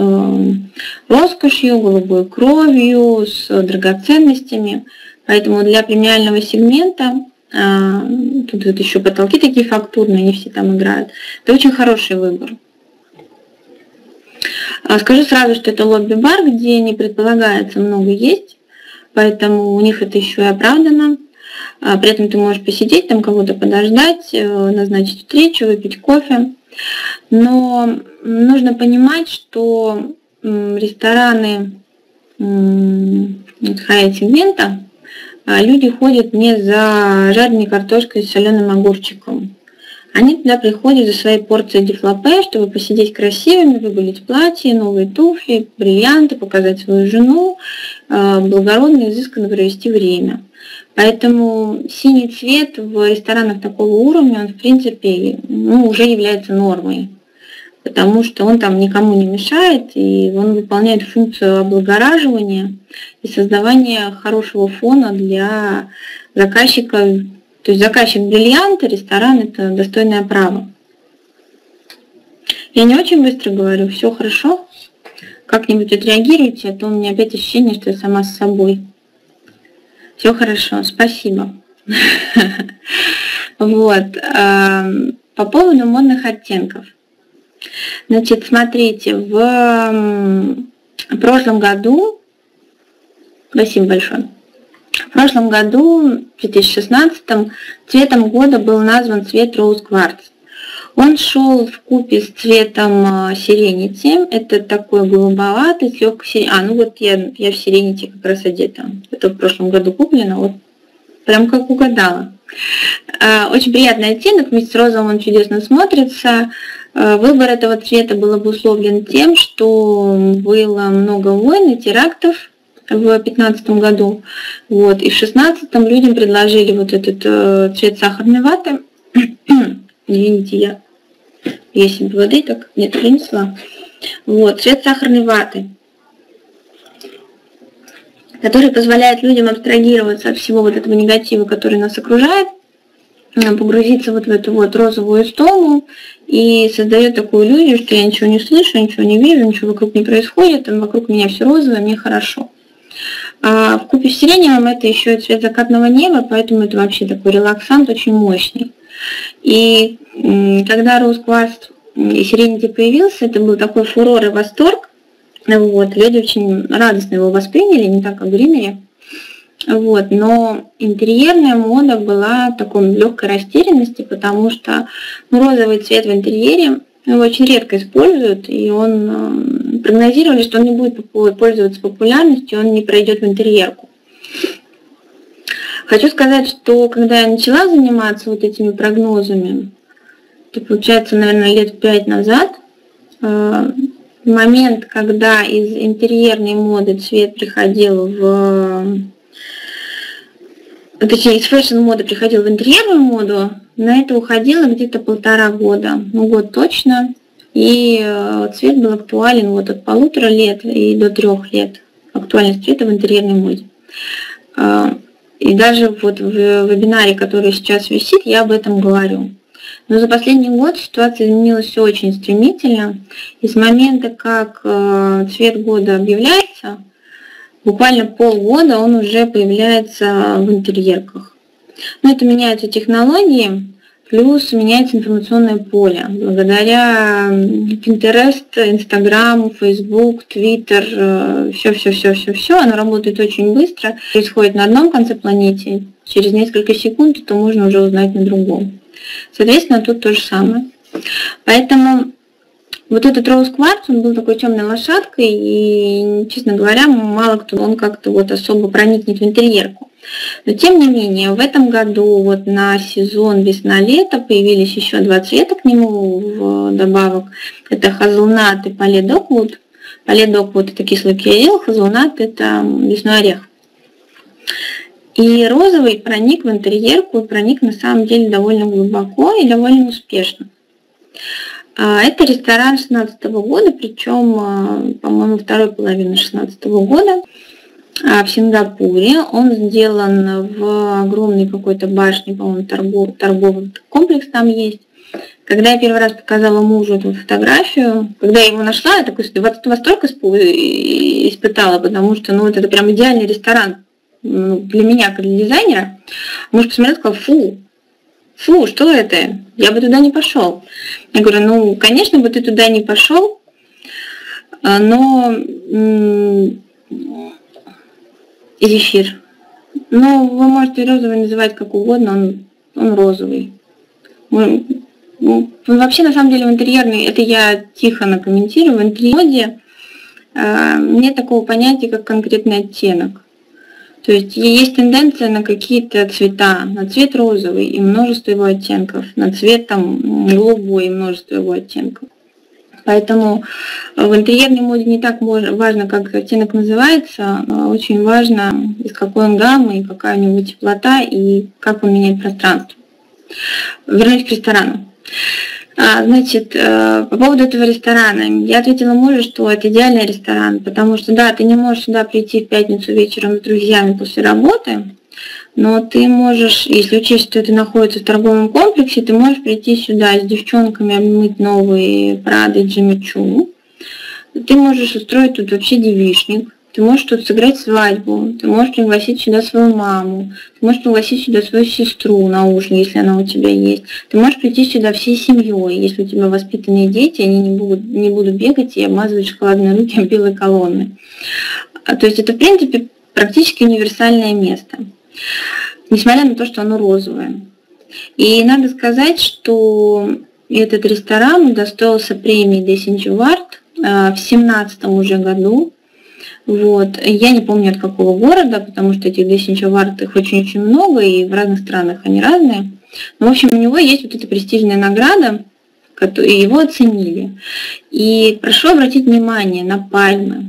роскошью, голубой кровью, с драгоценностями. Поэтому для премиального сегмента Тут вот еще потолки такие фактурные, они все там играют. Это очень хороший выбор. Скажу сразу, что это лобби-бар, где не предполагается много есть, поэтому у них это еще и оправдано. При этом ты можешь посидеть, там кого-то подождать, назначить встречу, выпить кофе. Но нужно понимать, что рестораны хай-сегмента люди ходят не за жареной картошкой с соленым огурчиком. Они туда приходят за своей порцией дефлопе, чтобы посидеть красивыми, выгулить платье, новые туфли, бриллианты, показать свою жену, благородно и изысканно провести время. Поэтому синий цвет в ресторанах такого уровня, он в принципе ну, уже является нормой, потому что он там никому не мешает, и он выполняет функцию облагораживания и создавания хорошего фона для заказчика. То есть заказчик бриллианта, ресторан – это достойное право. Я не очень быстро говорю, все хорошо, как-нибудь отреагируйте, а то у меня опять ощущение, что я сама с собой. Все хорошо, спасибо. Вот. По поводу модных оттенков. Значит, смотрите, в прошлом году, спасибо большое, в прошлом году, в две тысячи шестнадцатом, цветом года был назван цвет Rose Quartz. Он шел в купе с цветом Serenity. Это такой голубоватый, с легкой сиренью. А, ну вот я, я в Serenity как раз одета. Это в прошлом году куплено. Вот прям как угадала. Очень приятный оттенок. Вместе с розовым он чудесно смотрится. Выбор этого цвета был обусловлен тем, что было много войн и терактов в две тысячи пятнадцатом году. Вот. И в две тысячи шестнадцатом людям предложили вот этот цвет сахарной ваты. Извините, я если воды так нет принесла. Вот цвет сахарной ваты, который позволяет людям абстрагироваться от всего вот этого негатива, который нас окружает, погрузиться вот в эту вот розовую столу и создает такую иллюзию, что я ничего не слышу, ничего не вижу, ничего вокруг не происходит, вокруг меня все розовое, мне хорошо. А в купе с сиреневым это еще и цвет закатного неба, поэтому это вообще такой релаксант очень мощный. И когда Rose Quartz и Serenity появился, это был такой фурор и восторг. Вот, люди очень радостно его восприняли, не так, как в Гринере. Вот, но интерьерная мода была в такой легкой растерянности, потому что ну, розовый цвет в интерьере его очень редко используют, и он прогнозировали, что он не будет пользоваться популярностью, он не пройдет в интерьерку. Хочу сказать, что когда я начала заниматься вот этими прогнозами, это получается, наверное, лет пять назад, момент, когда из интерьерной моды цвет приходил в... Точнее, из фэшн-моды приходил в интерьерную моду, на это уходило где-то полтора года, ну год точно, и цвет был актуален вот от полутора лет и до трех лет, актуальность цвета в интерьерной моде. И даже вот в вебинаре, который сейчас висит, я об этом говорю. Но за последний год ситуация изменилась очень стремительно. И с момента, как цвет года объявляется, буквально полгода он уже появляется в интерьерках. Но это меняются технологии, плюс меняется информационное поле. Благодаря Pinterest, Instagram, Facebook, Twitter, все-все-все-все-все, оно работает очень быстро. Происходит на одном конце планеты, через несколько секунд это можно уже узнать на другом. Соответственно, тут то же самое. Поэтому вот этот Rose Quartz, он был такой темной лошадкой, и, честно говоря, мало кто, он как-то вот особо проникнет в интерьерку. Но тем не менее, в этом году вот на сезон весна-лето появились еще два цвета к нему в добавок. Это хазелнат и пале доквуд. Пале доквуд – это кислый кирилл, хазелнат – это лесной орех. И розовый проник в интерьерку, и проник на самом деле довольно глубоко и довольно успешно. Это ресторан шестнадцатого года, причем, по-моему, второй половины шестнадцатого года. В Сингапуре он сделан в огромной какой-то башне, по-моему, торгов, торговый комплекс там есть. Когда я первый раз показала мужу эту фотографию, когда я его нашла, я такой восторг испытала, потому что ну, это прям идеальный ресторан для меня, как для дизайнера, муж посмотрел и сказал: фу, фу, что это? Я бы туда не пошел. Я говорю: ну, конечно бы ты туда не пошел, но и зефир. Ну, вы можете розовый называть как угодно, он, он розовый. Он, он, вообще, на самом деле, в интерьерной, это я тихо накомментирую, в интерьере э, нет такого понятия, как конкретный оттенок. То есть есть тенденция на какие-то цвета, на цвет розовый и множество его оттенков, на цвет там голубой и множество его оттенков. Поэтому в интерьерной моде не так важно, как оттенок называется, очень важно, из какой он гаммы, и какая у него теплота, и как он меняет пространство. Вернусь к ресторану. Значит, по поводу этого ресторана. Я ответила мужу, что это идеальный ресторан, потому что, да, ты не можешь сюда прийти в пятницу вечером с друзьями после работы, но ты можешь, если учесть, что это находится в торговом комплексе, ты можешь прийти сюда с девчонками, обмыть новые Прады, Джимми Чу. Ты можешь устроить тут вообще девичник. Ты можешь тут сыграть свадьбу. Ты можешь пригласить сюда свою маму. Ты можешь пригласить сюда свою сестру на ужин, если она у тебя есть. Ты можешь прийти сюда всей семьей, если у тебя воспитанные дети, они не будут, не будут бегать и обмазывать шоколадные руки белой колонны. То есть это, в принципе, практически универсальное место, несмотря на то, что оно розовое. И надо сказать, что этот ресторан удостоился премии Десенчевард в семнадцатом уже году. Вот. Я не помню, от какого города, потому что этих Десенчевард их очень-очень много, и в разных странах они разные. Но, в общем, у него есть вот эта престижная награда, и его оценили. И прошу обратить внимание на пальмы.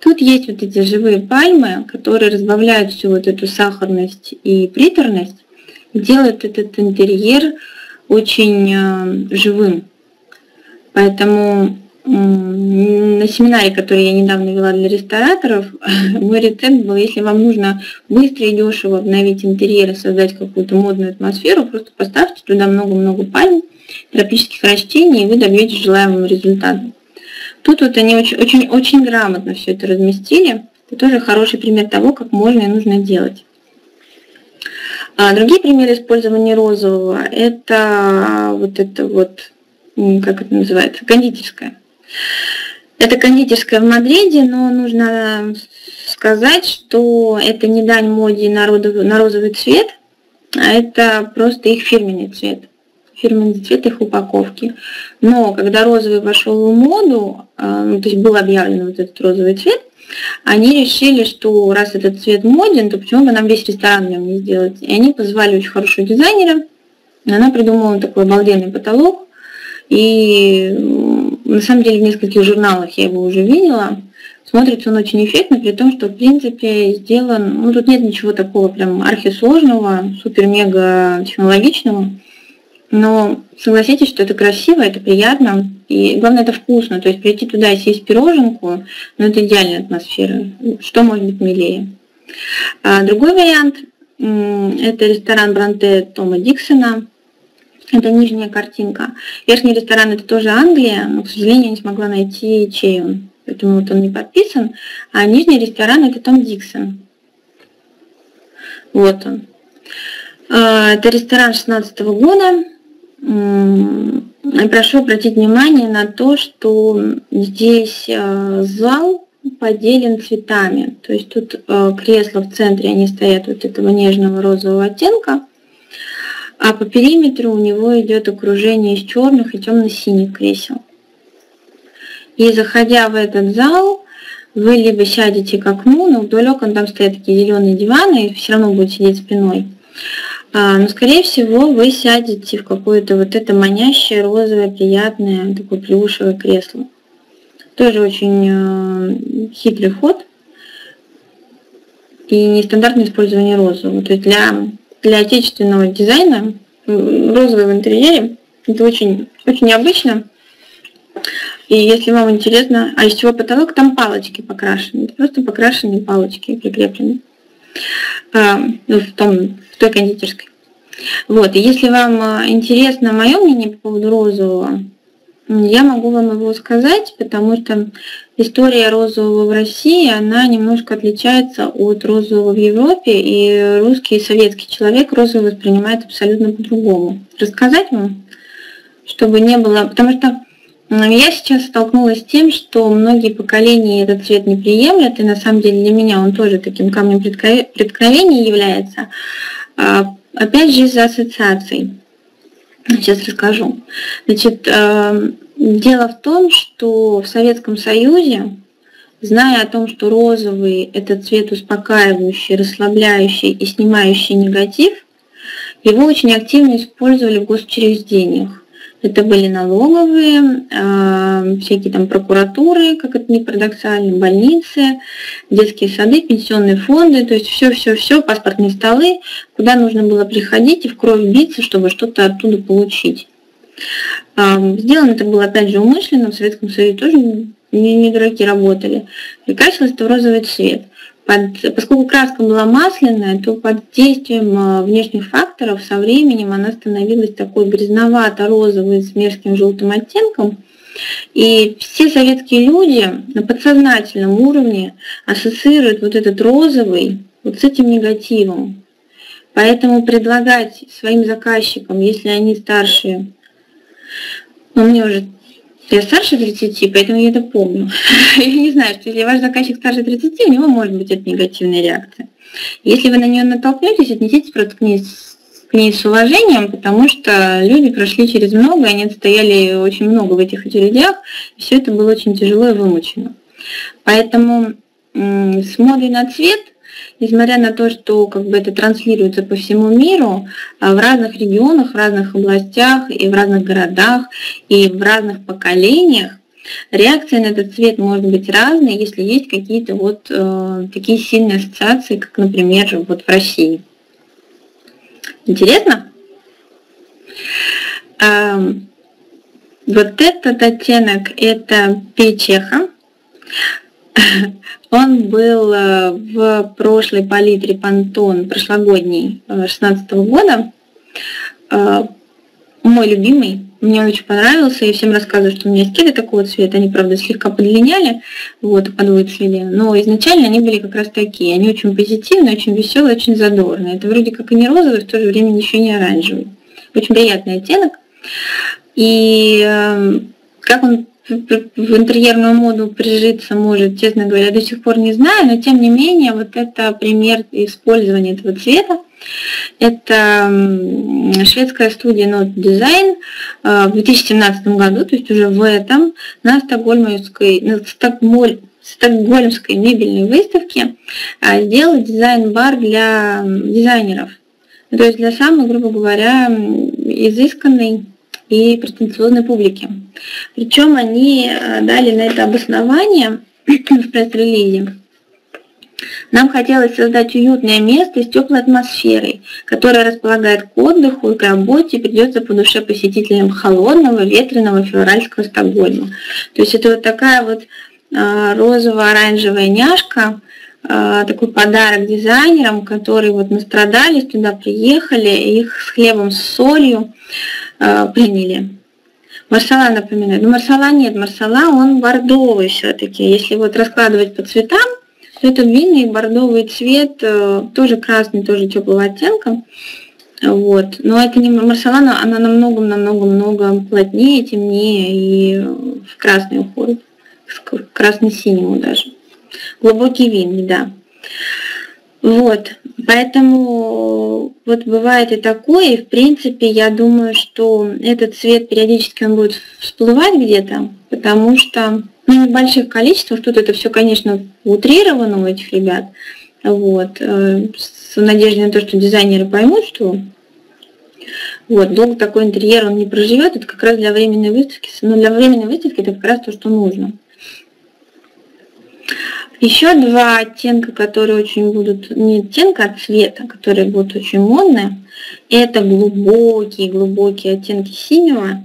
Тут есть вот эти живые пальмы, которые разбавляют всю вот эту сахарность и приторность, и делают этот интерьер очень э, живым. Поэтому э, на семинаре, который я недавно вела для рестораторов, мой рецепт был: если вам нужно быстро и дешево обновить интерьер и создать какую-то модную атмосферу, просто поставьте туда много-много пальм, тропических растений, и вы добьетесь желаемого результата. Тут вот они очень-очень грамотно все это разместили. Это тоже хороший пример того, как можно и нужно делать. А другие примеры использования розового – это вот это вот, как это называется, кондитерская. Это кондитерская в Мадриде, но нужно сказать, что это не дань моде на розовый цвет, а это просто их фирменный цвет. фирменный цвет их упаковки. Но когда розовый вошел в моду, то есть был объявлен вот этот розовый цвет, они решили, что раз этот цвет моден, то почему бы нам весь ресторан в нем не сделать? И они позвали очень хорошего дизайнера, она придумала такой обалденный потолок, и на самом деле в нескольких журналах я его уже видела. Смотрится он очень эффектно, при том, что в принципе сделан, ну тут нет ничего такого прям архисложного, супер-мега технологичного. Но согласитесь, что это красиво, это приятно, и главное, это вкусно. То есть прийти туда и съесть пироженку, ну это идеальная атмосфера. Что может быть милее? А другой вариант – это ресторан Бранте Тома Диксона. Это нижняя картинка. Верхний ресторан – это тоже Англия, но, к сожалению, я не смогла найти, чей он. Поэтому вот он не подписан. А нижний ресторан – это Том Диксон. Вот он. Это ресторан шестнадцатого года. Прошу обратить внимание на то, что здесь зал поделен цветами. То есть тут кресла в центре, они стоят вот этого нежного розового оттенка, а по периметру у него идет окружение из черных и темно-синих кресел. И заходя в этот зал, вы либо сядете к окну, но вдоль окон там стоят такие зеленые диваны, и все равно будете сидеть спиной. Но, скорее всего, вы сядете в какое-то вот это манящее, розовое, приятное, такое плюшевое кресло. Тоже очень хитрый ход и нестандартное использование розового. То есть для, для отечественного дизайна розовый в интерьере – это очень, очень необычно. И если вам интересно, а из чего потолок, там палочки покрашены. Это просто покрашенные палочки прикреплены. В, том, в той кондитерской. Вот. И если вам интересно мое мнение по поводу розового, Я могу вам его сказать, потому что история розового в России, она немножко отличается от розового в Европе, и русский и советский человек розовый воспринимает абсолютно по-другому. Рассказать вам, чтобы не было... Потому что я сейчас столкнулась с тем, что многие поколения этот цвет не приемлят, и на самом деле для меня он тоже таким камнем преткновения является. Опять же из-за ассоциаций. Сейчас расскажу. Значит, э, дело в том, что в Советском Союзе, зная о том, что розовый – это цвет успокаивающий, расслабляющий и снимающий негатив, его очень активно использовали в госучреждениях. Это были налоговые, э, всякие там прокуратуры, как это ни парадоксально, больницы, детские сады, пенсионные фонды, то есть все-все-все, паспортные столы, куда нужно было приходить и в кровь биться, чтобы что-то оттуда получить. Э, сделано это было, опять же, умышленно, в Советском Союзе тоже не, не дураки работали. Прекрасилось это в розовый цвет. Под, поскольку краска была масляная, то под действием внешних факторов со временем она становилась такой грязновато-розовой с мерзким желтым оттенком. И все советские люди на подсознательном уровне ассоциируют вот этот розовый вот с этим негативом. Поэтому предлагать своим заказчикам, если они старше, ну, мне уже... Я старше тридцати, поэтому я это помню. Я не знаю, что если ваш заказчик старше тридцати, у него может быть эта негативная реакция. Если вы на нее натолкнетесь, отнеситесь просто к ней, к ней с уважением, потому что люди прошли через много, они отстояли очень много в этих очередях, и все это было очень тяжело и вымучено. Поэтому с модой на цвет, несмотря на то, что как бы это транслируется по всему миру, в разных регионах, в разных областях и в разных городах и в разных поколениях, реакция на этот цвет может быть разной, если есть какие-то вот э, такие сильные ассоциации, как, например, вот в России. Интересно? Э, вот этот оттенок – это печеха. Он был в прошлой палитре Pantone, прошлогодней, шестнадцатого года. Мой любимый. Мне он очень понравился. Я всем рассказываю, что у меня есть кеды такого цвета. Они, правда, слегка подлиняли, вот, подвыцвели. Но изначально они были как раз такие. Они очень позитивные, очень веселые, очень задорные. Это вроде как и не розовый, в то же время еще не оранжевый. Очень приятный оттенок. И как он... в интерьерную моду прижиться может, честно говоря, до сих пор не знаю, но тем не менее, вот это пример использования этого цвета. Это шведская студия Not Design в две тысячи семнадцатом году, то есть уже в этом, на Стокгольмской, на Стокголь, Стокгольмской мебельной выставке сделала дизайн-бар для дизайнеров. То есть для самой, грубо говоря, изысканной и претенциозной публики. Причем они дали на это обоснование в пресс-релизе. Нам хотелось создать уютное место с теплой атмосферой, которая располагает к отдыху и к работе, придется по душе посетителям холодного, ветреного февральского Стокгольма. То есть это вот такая вот розово-оранжевая няшка, такой подарок дизайнерам, которые вот настрадались, туда приехали, их с хлебом, с солью приняли. Марсала напоминает. Но марсала нет, марсала он бордовый все-таки. Если вот раскладывать по цветам, то это длинный бордовый цвет, тоже красный, тоже теплого оттенка. Вот. Но это не марсала, но она намного-намного-много плотнее, темнее и в красный уходит, к красно-синему даже. Глубокий вин, да. Вот, поэтому вот бывает и такое, и в принципе я думаю, что этот цвет периодически он будет всплывать где-то, потому что ну, в больших количествах, тут это все, конечно, утрировано у этих ребят, вот, с надеждой на то, что дизайнеры поймут, что вот, долго такой интерьер он не проживет, это как раз для временной выставки, но для временной выставки это как раз то, что нужно. Еще два оттенка, которые очень будут, не оттенка, а цвета, которые будут очень модные, это глубокие-глубокие оттенки синего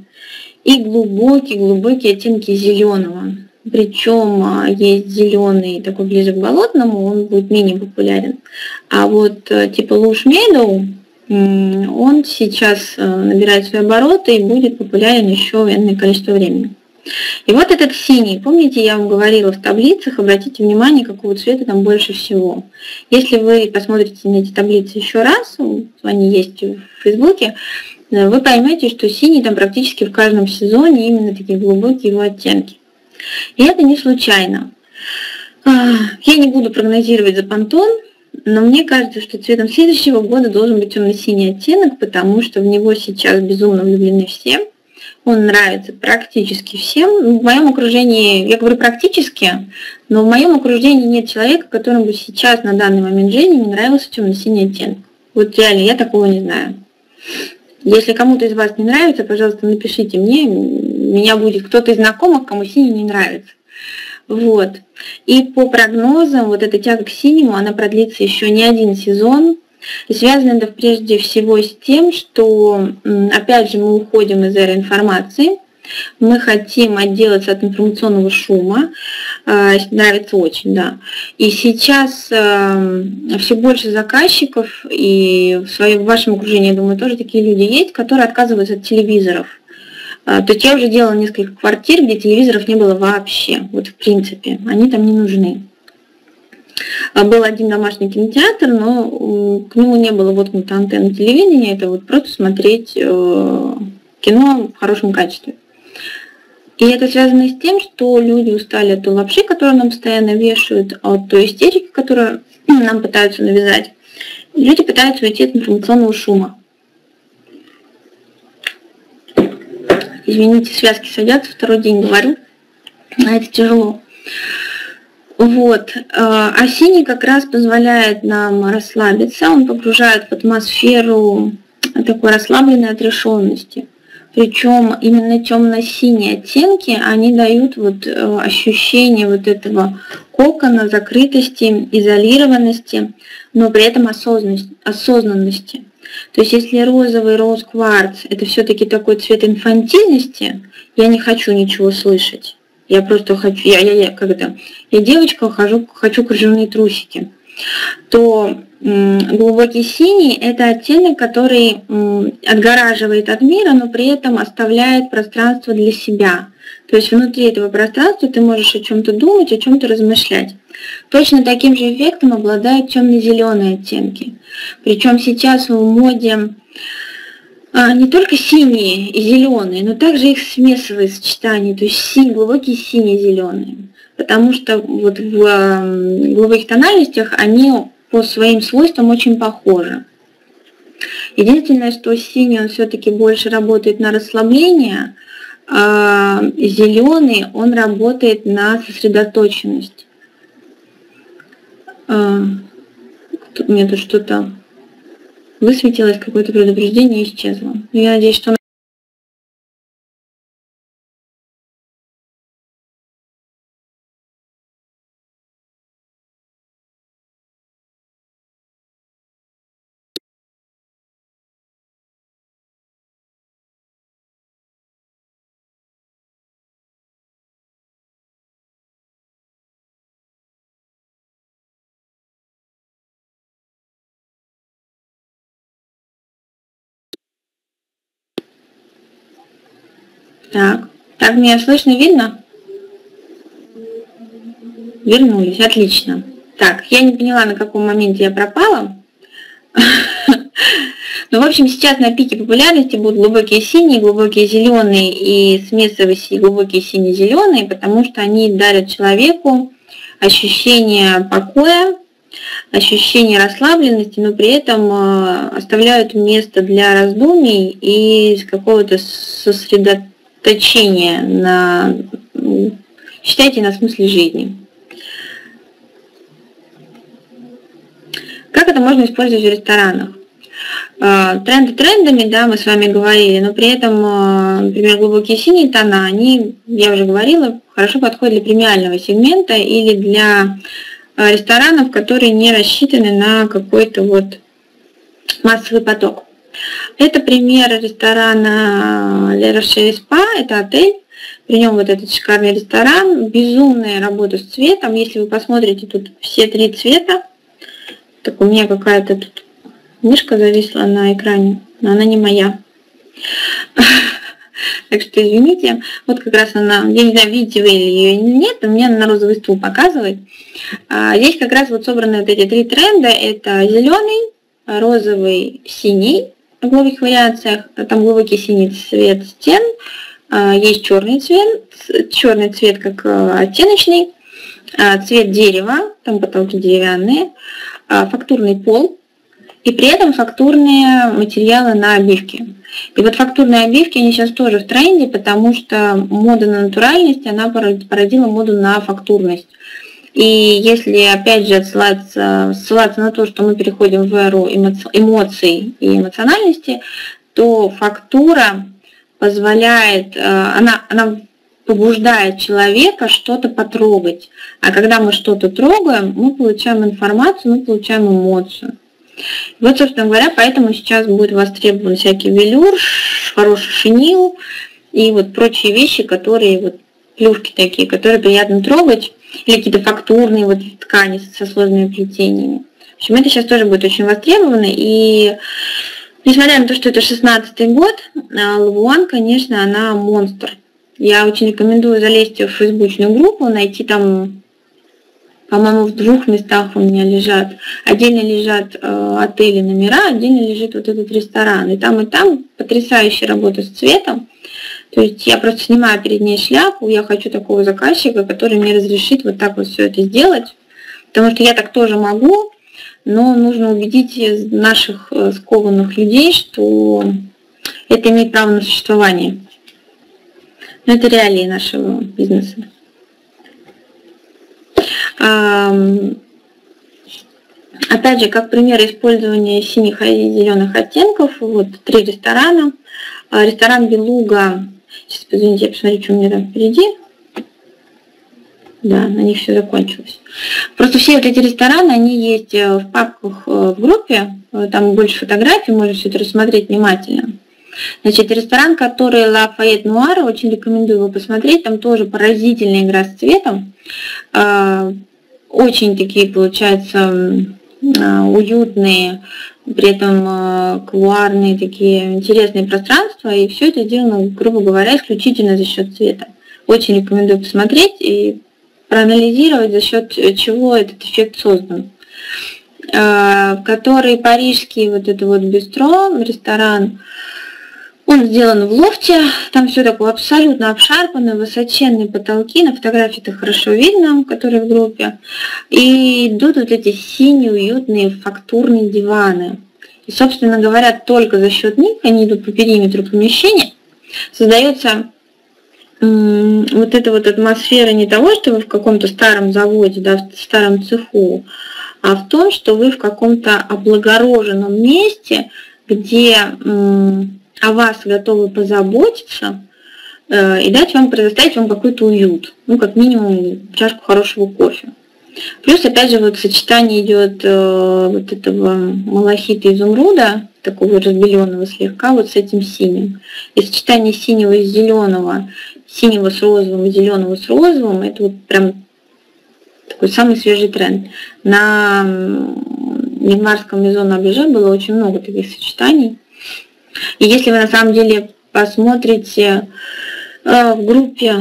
и глубокие-глубокие оттенки зеленого. Причем есть зеленый, такой ближе к болотному, он будет менее популярен. А вот типа Lush Meadow, он сейчас набирает свои обороты и будет популярен еще энное количество времени. И вот этот синий, помните, я вам говорила в таблицах, обратите внимание, какого цвета там больше всего. Если вы посмотрите на эти таблицы еще раз, они есть в Фейсбуке, вы поймете, что синий там практически в каждом сезоне именно такие глубокие его оттенки. И это не случайно. Я не буду прогнозировать за Pantone, но мне кажется, что цветом следующего года должен быть темно-синий оттенок, потому что в него сейчас безумно влюблены все. Он нравится практически всем. В моем окружении, я говорю практически, но в моем окружении нет человека, которому бы сейчас на данный момент жизни не нравился темно-синий оттенок. Вот реально, я такого не знаю. Если кому-то из вас не нравится, пожалуйста, напишите мне. Меня будет кто-то из знакомых, кому синий не нравится. Вот. И по прогнозам, вот эта тяга к синему, она продлится еще не один сезон. И связано это прежде всего с тем, что, опять же, мы уходим из эры информации, мы хотим отделаться от информационного шума, нравится очень, да. И сейчас все больше заказчиков, и в своем, в вашем окружении, я думаю, тоже такие люди есть, которые отказываются от телевизоров. То есть я уже делала несколько квартир, где телевизоров не было вообще, вот в принципе, они там не нужны. Был один домашний кинотеатр, но к нему не было воткнута антенна телевидения, это вот просто смотреть кино в хорошем качестве. И это связано с тем, что люди устали от той лапши, которую нам постоянно вешают, от той истерики, которую нам пытаются навязать. Люди пытаются уйти от информационного шума. Извините, связки садятся, второй день говорю, а это тяжело. Вот. А синий как раз позволяет нам расслабиться, он погружает в атмосферу такой расслабленной отрешенности. Причем именно темно-синие оттенки, они дают вот ощущение вот этого кокона, закрытости, изолированности, но при этом осознанности. То есть если розовый, роуз-кварц – это все-таки такой цвет инфантильности, я не хочу ничего слышать. Я просто хочу, я, я, я, когда я девочка, хожу, хочу кружевные трусики, то м, глубокий синий – это оттенок, который м, отгораживает от мира, но при этом оставляет пространство для себя. То есть внутри этого пространства ты можешь о чем-то думать, о чем-то размышлять. Точно таким же эффектом обладают темно-зеленые оттенки. Причем сейчас в моде не только синие и зеленые, но также их смесовые сочетания, то есть глубокие синие-зеленые. Потому что вот в глубоких тональностях они по своим свойствам очень похожи. Единственное, что синий он все-таки больше работает на расслабление, а зеленый он работает на сосредоточенность. Тут у меня тут что-то высветилось, какое-то предупреждение, исчезло. Но я надеюсь, что... Так, так меня слышно, видно? Вернулись, отлично. Так, я не поняла, на каком моменте я пропала. Ну, в общем, сейчас на пике популярности будут глубокие синие, глубокие зеленые и смесовые глубокие синие-зеленые, потому что они дарят человеку ощущение покоя, ощущение расслабленности, но при этом оставляют место для раздумий и какого-то сосредоточения. Точение на, считайте, на смысле жизни. Как это можно использовать в ресторанах? Тренды трендами, да, мы с вами говорили, но при этом, например, глубокие синие тона, они, я уже говорила, хорошо подходят для премиального сегмента или для ресторанов, которые не рассчитаны на какой-то вот массовый поток. Это пример ресторана Le Rocher Spa, это отель, при нем вот этот шикарный ресторан, безумная работа с цветом, если вы посмотрите, тут все три цвета, так у меня какая-то тут Мышка зависла на экране, но она не моя. Так что извините, вот как раз она, я не знаю, видите вы ее или нет, у меня на розовый стул показывает. А здесь как раз вот собраны вот эти три тренда, это зеленый, розовый, синий в глубоких вариациях, там глубокий синий цвет стен, есть черный цвет, черный цвет как оттеночный, цвет дерева, там потолки деревянные, фактурный пол. И при этом фактурные материалы на обивке. И вот фактурные обивки, они сейчас тоже в тренде, потому что мода на натуральность, она породила моду на фактурность. И если, опять же, ссылаться, ссылаться на то, что мы переходим в эру эмоций и эмоциональности, то фактура позволяет, она, она побуждает человека что-то потрогать. А когда мы что-то трогаем, мы получаем информацию, мы получаем эмоцию. Вот, собственно говоря, поэтому сейчас будет востребован всякий велюр, хороший шинил и вот прочие вещи, которые вот плюшки такие, которые приятно трогать, или какие-то фактурные вот ткани со сложными плетениями. В общем, это сейчас тоже будет очень востребовано. И несмотря на то, что это шестнадцатый год, Лавуан, конечно, она монстр. Я очень рекомендую залезть в фейсбучную группу, найти там. По-моему, в двух местах у меня лежат. Отдельно лежат э, отели, номера, отдельно лежит вот этот ресторан. И там, и там потрясающая работа с цветом. То есть я просто снимаю перед ней шляпу, я хочу такого заказчика, который мне разрешит вот так вот все это сделать. Потому что я так тоже могу, но нужно убедить наших скованных людей, что это имеет право на существование. Но это реалии нашего бизнеса. Опять же, как пример использования синих и зеленых оттенков, вот три ресторана. Ресторан Белуга, сейчас, извините, я посмотрю, что у меня там впереди. Да, на них все закончилось. Просто все вот эти рестораны, они есть в папках в группе, там больше фотографий, можно все это рассмотреть внимательно. Значит, ресторан, который La Fayette Noire, очень рекомендую его посмотреть, там тоже поразительная игра с цветом. Очень такие, получаются, уютные, при этом кулуарные, такие интересные пространства, и все это сделано, грубо говоря, исключительно за счет цвета. Очень рекомендую посмотреть и проанализировать, за счет чего этот эффект создан. Который парижский, вот это вот бистро, ресторан, он сделан в лофте, там все такое абсолютно обшарпанное, высоченные потолки, на фотографии это хорошо видно, которые в группе. И идут вот эти синие, уютные, фактурные диваны. И, собственно говоря, только за счет них, они идут по периметру помещения, создается вот эта вот атмосфера не того, что вы в каком-то старом заводе, да, в старом цеху, а в том, что вы в каком-то облагороженном месте, где... о вас готовы позаботиться э, и дать вам, предоставить вам какой-то уют, ну, как минимум, чашку хорошего кофе. Плюс, опять же, вот сочетание идет э, вот этого малахита изумруда, такого разбеленного слегка, вот с этим синим. И сочетание синего и зеленого, синего с розовым, зеленого с розовым, это вот прям такой самый свежий тренд. На январском мизон-обеже было очень много таких сочетаний. И если вы на самом деле посмотрите э, в группе,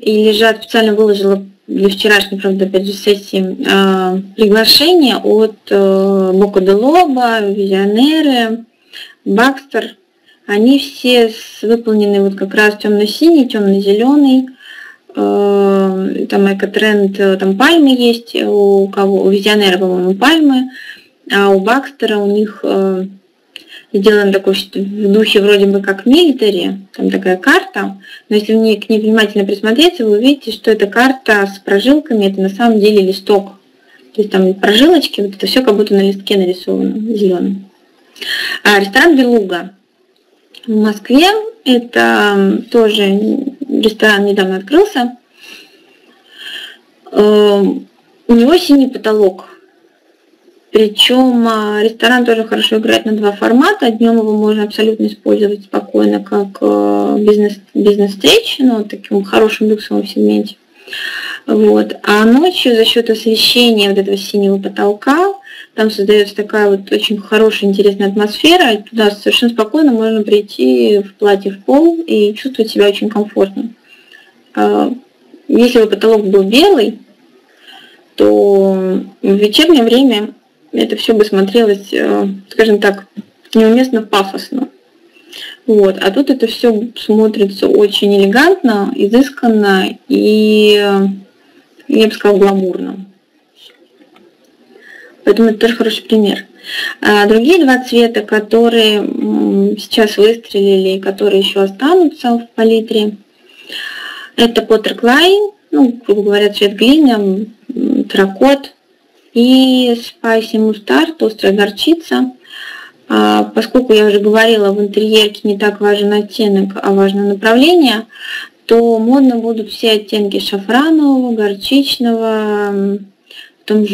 и лежат, специально выложила для вчерашней, правда, опять же, сессии, э, приглашение от э, Бока де Лоба, Визионеры, Бакстер, они все с, выполнены вот как раз темно-синий, темно-зеленый, э, там экотренд, там пальмы есть, у кого, у Визионера, по-моему, пальмы, а у Бакстера у них... Э, сделан такой в духе вроде бы как милитари, там такая карта, но если вы к ней внимательно присмотреться, вы увидите, что эта карта с прожилками, это на самом деле листок. То есть там прожилочки, вот это все как будто на листке нарисовано, зеленым. А ресторан Белуга в Москве, это тоже ресторан недавно открылся. У него синий потолок. Причем ресторан тоже хорошо играет на два формата. Днем его можно абсолютно использовать спокойно как бизнес, бизнес-встреч, но таким хорошим люксовым сегменте. Вот. А ночью за счет освещения вот этого синего потолка Там создается такая вот очень хорошая, интересная атмосфера, и туда совершенно спокойно можно прийти в платье в пол и чувствовать себя очень комфортно. Если бы потолок был белый, то в вечернее время это все бы смотрелось, скажем так, неуместно пафосно. Вот. А тут это все смотрится очень элегантно, изысканно и, я бы сказала, гламурно. Поэтому это тоже хороший пример. А другие два цвета, которые сейчас выстрелили, которые еще останутся в палитре, это Поттерклайн, ну, грубо говоря, цвет глина, терракот, и Spicy Mustard, острая горчица. А поскольку я уже говорила, в интерьерке не так важен оттенок, а важно направление, то модно будут все оттенки шафранового, горчичного, там,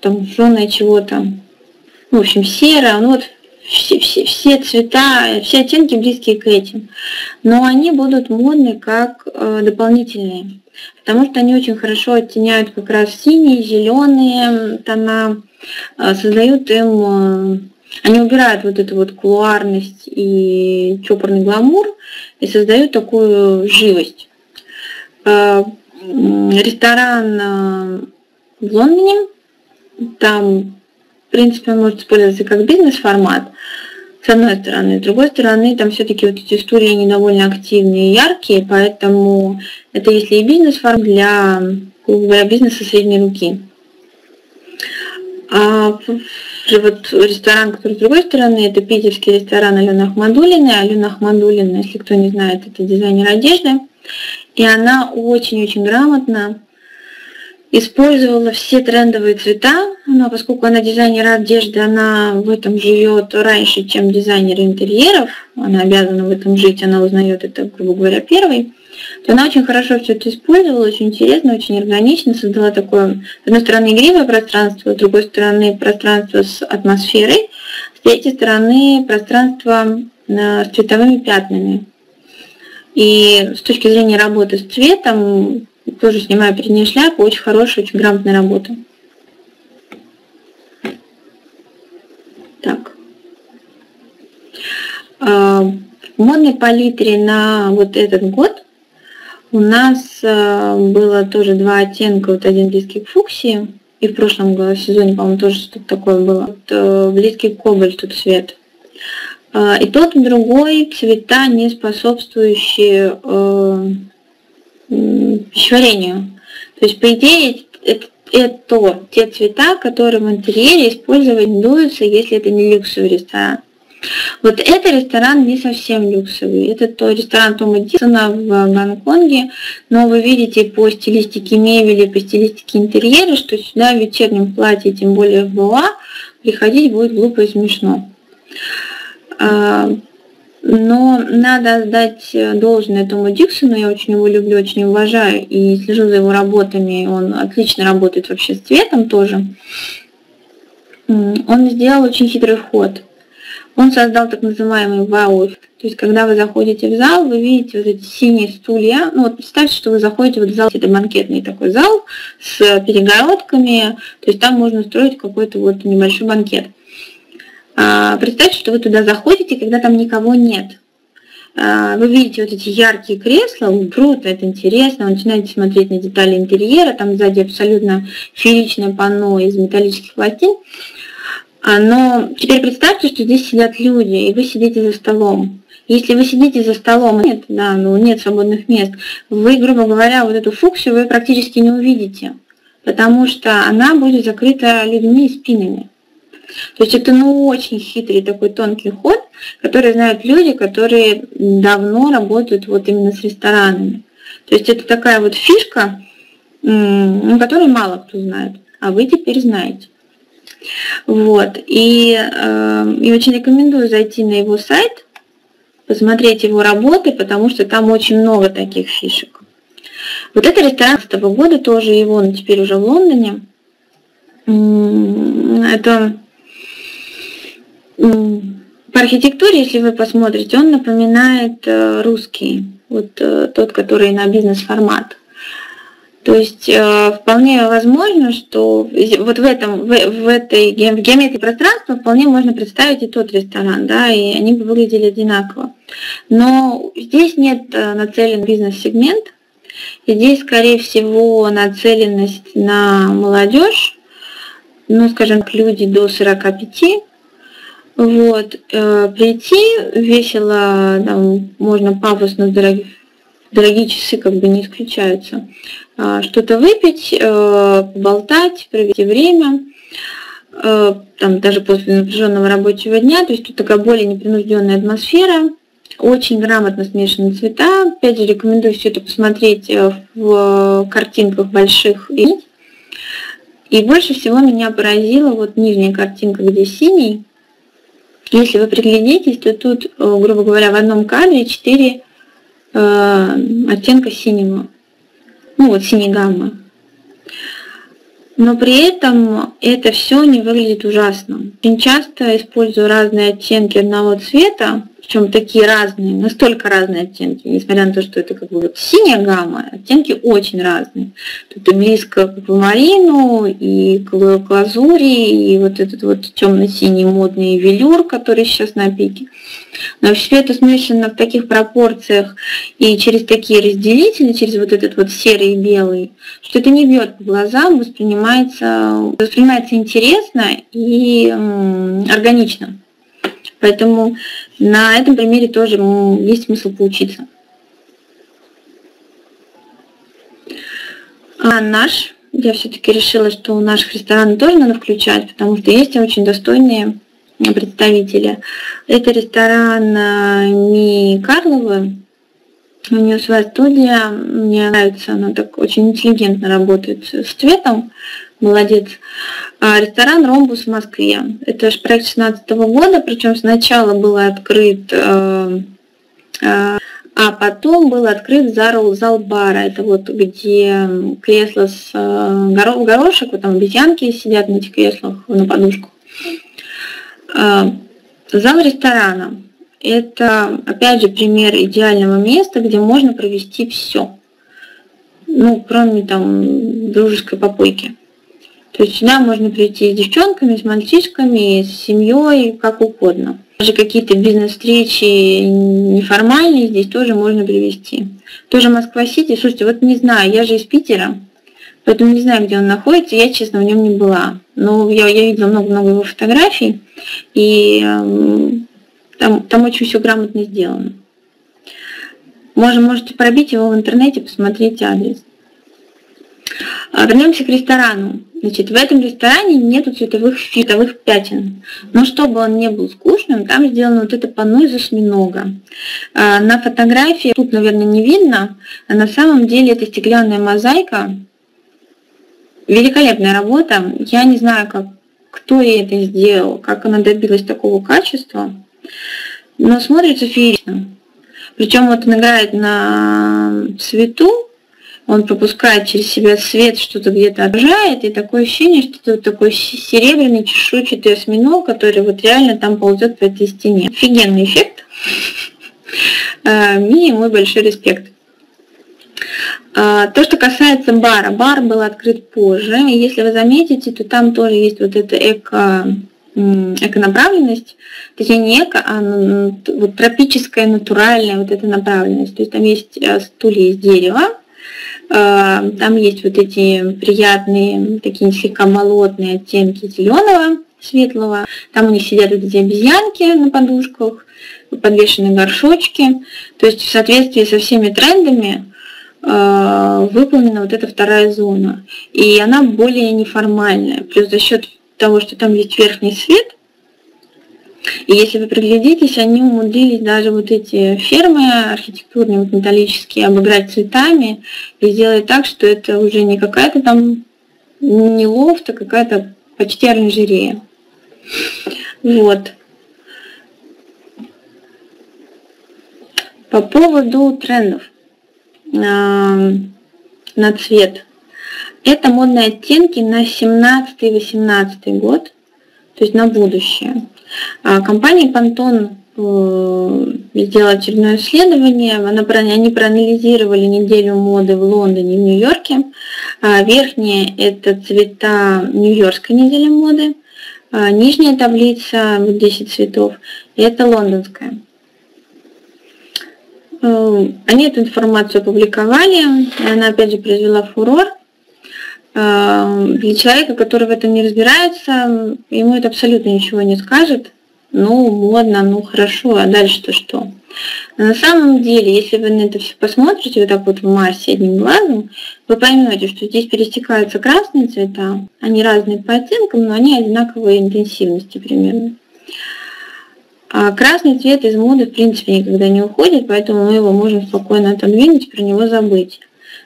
там жженое чего-то, в общем, серое, ну вот все, все, все цвета, все оттенки близкие к этим. Но они будут модны как дополнительные, потому что они очень хорошо оттеняют как раз синие, зеленые тона, создают им, они убирают вот эту вот кулуарность и чопорный гламур и создают такую живость. Ресторан в Лондоне, там, в принципе, он может использоваться как бизнес-формат, с одной стороны. С другой стороны, там все-таки вот эти истории, они довольно активные и яркие, поэтому это если и бизнес-формат для, для бизнеса средней руки. А вот ресторан, который с другой стороны, это питерский ресторан Алены Ахмадулиной. Алена Ахмадулина, если кто не знает, это дизайнер одежды. И она очень-очень грамотно использовала все трендовые цвета, но поскольку она дизайнер одежды, она в этом живет раньше, чем дизайнер интерьеров, она обязана в этом жить, она узнает это, грубо говоря, первой, то она очень хорошо все это использовала, очень интересно, очень органично, создала такое, с одной стороны, игривое пространство, с другой стороны, пространство с атмосферой, с третьей стороны, пространство с цветовыми пятнами. И с точки зрения работы с цветом, тоже снимаю переднюю шляпу, очень хорошая, очень грамотная работа. Так. В модной палитре на вот этот год у нас было тоже два оттенка, вот один близкий к фуксии, и в прошлом сезоне, по-моему, тоже что-то такое было, вот, близкий к кобальту цвет. И тот, и другой цвета, не способствующие пищеварению. То есть, по идее, это, это те цвета, которые в интерьере использовать дуются, если это не люксовый ресторан. Вот это ресторан не совсем люксовый. Это то ресторан Тома Диксона в Гонконге, но вы видите по стилистике мебели, по стилистике интерьера, что сюда в вечернем платье, тем более в буа, приходить будет глупо и смешно. Но надо отдать должное Тому Диксону, я очень его люблю, очень уважаю и слежу за его работами, он отлично работает вообще с цветом тоже. Он сделал очень хитрый ход. Он создал так называемый вау. То есть, когда вы заходите в зал, вы видите вот эти синие стулья. Ну вот представьте, что вы заходите вот в зал, это банкетный такой зал с перегородками, то есть там можно устроить какой-то вот небольшой банкет. Представьте, что вы туда заходите, когда там никого нет. Вы видите вот эти яркие кресла, круто, это интересно, вы начинаете смотреть на детали интерьера, там сзади абсолютно фееричное панно из металлических пластин. Но теперь представьте, что здесь сидят люди, и вы сидите за столом. Если вы сидите за столом, нет, да, ну, нет свободных мест, вы, грубо говоря, вот эту фуксию вы практически не увидите, потому что она будет закрыта людьми и спинами. То есть это ну очень хитрый такой тонкий ход, который знают люди, которые давно работают вот именно с ресторанами. То есть это такая вот фишка, которую мало кто знает, а вы теперь знаете. Вот. И я очень рекомендую зайти на его сайт, посмотреть его работы, потому что там очень много таких фишек. Вот это ресторан две тысячи двенадцатого года, тоже его, но теперь уже в Лондоне. Это по архитектуре, если вы посмотрите, он напоминает русский, вот тот, который на бизнес-формат. То есть вполне возможно, что вот в, этом, в, в этой в геометрии пространства вполне можно представить и тот ресторан, да, и они бы выглядели одинаково. Но здесь нет нацелен бизнес-сегмент, здесь, скорее всего, нацеленность на молодежь, ну, скажем, люди до сорока пяти. Вот, прийти весело, там, можно пафосно, дорогие, дорогие часы как бы не исключаются. Что-то выпить, поболтать, провести время, там, даже после напряженного рабочего дня, то есть тут такая более непринужденная атмосфера, очень грамотно смешаны цвета. Опять же, рекомендую все это посмотреть в картинках больших. И больше всего меня поразила вот нижняя картинка, где синий. Если вы приглядитесь, то тут, грубо говоря, в одном кадре четыре э, оттенка синего, ну вот синей гаммы. Но при этом это все не выглядит ужасно. Очень часто использую разные оттенки одного цвета, причем такие разные, настолько разные оттенки, несмотря на то, что это как бы вот синяя гамма, оттенки очень разные. Тут и близко к аквамарину, и к глазури, и вот этот вот темно-синий модный велюр, который сейчас на пике. Но все это смешано в таких пропорциях и через такие разделители, через вот этот вот серый и белый, что это не бьет по глазам, воспринимается, воспринимается интересно и м, органично. Поэтому на этом примере тоже есть смысл поучиться. А наш, я все-таки решила, что у наших ресторанов тоже надо включать, потому что есть очень достойные представители. Это ресторан Никарловы. У нее своя студия, мне нравится, она так очень интеллигентно работает с цветом, молодец. Ресторан «Ромбус» в Москве. Это же проект шестнадцатого года, причем сначала был открыт, а потом был открыт зал бара. Это вот где кресла с горошек, вот там обезьянки сидят на этих креслах на подушку. Зал ресторана. Это, опять же, пример идеального места, где можно провести все, ну, кроме там дружеской попойки. То есть сюда можно прийти с девчонками, с мальчишками, с семьей, как угодно. Даже какие-то бизнес-встречи неформальные здесь тоже можно привести. Тоже Москва-Сити. Слушайте, вот не знаю, я же из Питера, поэтому не знаю, где он находится. Я, честно, в нем не была. Но я, я видела много-много его фотографий, и... Там, там очень все грамотно сделано. Можем, можете пробить его в интернете, посмотреть адрес. Вернемся к ресторану. Значит, в этом ресторане нету цветовых, цветовых пятен. Но чтобы он не был скучным, там сделано вот это панно из осьминога. На фотографии тут, наверное, не видно, а на самом деле это стеклянная мозаика. Великолепная работа. Я не знаю, как, кто ей это сделал, как она добилась такого качества. Но смотрится феерично. Причем вот он играет на свету, он пропускает через себя свет, что-то где-то отражает, и такое ощущение, что это вот такой серебряный чешуйчатый осьминог, который вот реально там ползет по этой стене. Офигенный эффект. Мне мой большой респект. То, что касается бара. Бар был открыт позже, и если вы заметите, то там тоже есть вот эта эко... эко-направленность, точнее не эко, а вот тропическая, натуральная вот эта направленность. То есть там есть стулья из дерева, там есть вот эти приятные, такие слегка болотные оттенки зеленого, светлого. Там у них сидят вот эти обезьянки на подушках, подвешенные горшочки. То есть в соответствии со всеми трендами выполнена вот эта вторая зона. И она более неформальная. Плюс за счет того, что там есть верхний свет. И если вы приглядитесь, они умудрились даже вот эти фермы архитектурные, вот металлические, обыграть цветами и сделать так, что это уже не какая-то там не лофт, а какая-то почти оранжерея. Вот. По поводу трендов на цвет. Это модные оттенки на семнадцатый-восемнадцатый год, то есть на будущее. Компания Pantone сделала очередное исследование, они проанализировали неделю моды в Лондоне и в Нью-Йорке, Верхняя – это цвета Нью-Йоркской недели моды. Нижняя таблица, вот десять цветов, это лондонская. Они эту информацию опубликовали, и она опять же произвела фурор. Для человека, который в этом не разбирается, ему это абсолютно ничего не скажет. Ну, модно, ну хорошо, а дальше-то что? Но на самом деле, если вы на это все посмотрите вот так вот в массе одним глазом, вы поймете, что здесь пересекаются красные цвета, они разные по оттенкам, но они одинаковой интенсивности примерно. А красный цвет из моды в принципе никогда не уходит, поэтому мы его можем спокойно отодвинуть, про него забыть.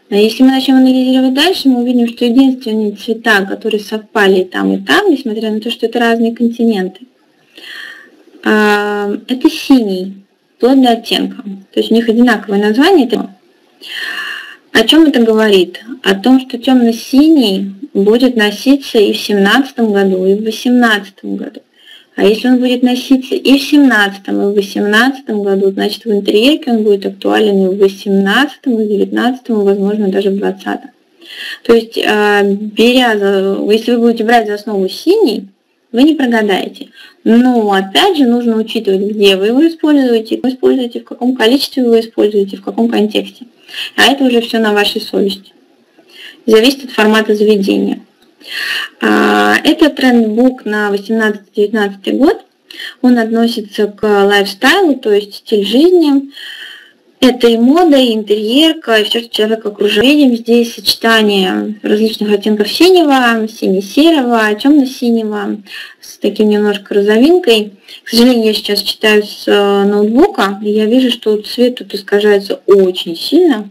Если мы начнем анализировать дальше, мы увидим, что единственные цвета, которые совпали и там, и там, несмотря на то, что это разные континенты, это синий, вплоть до оттенка. То есть у них одинаковое название. О чем это говорит? О том, что темно-синий будет носиться и в семнадцатом году, и в восемнадцатом году. А если он будет носиться и в семнадцатом, и в восемнадцатом году, значит в интерьерке он будет актуален и в восемнадцатом, и в девятнадцатом, и, возможно, даже в двадцатом. То есть, беря, если вы будете брать за основу синий, вы не прогадаете. Но опять же нужно учитывать, где вы его используете, как вы используете, в каком количестве вы используете, в каком контексте. А это уже все на вашей совести. Зависит от формата заведения. Это тренд-бук на восемнадцатый-девятнадцатый год. Он относится к лайфстайлу, то есть стиль жизни. Это и мода, и интерьерка, и все, что человек окружает. Видим здесь сочетание различных оттенков синего, сине-серого, темно-синего, с таким немножко розовинкой. К сожалению, я сейчас читаю с ноутбука, и я вижу, что цвет тут искажается очень сильно.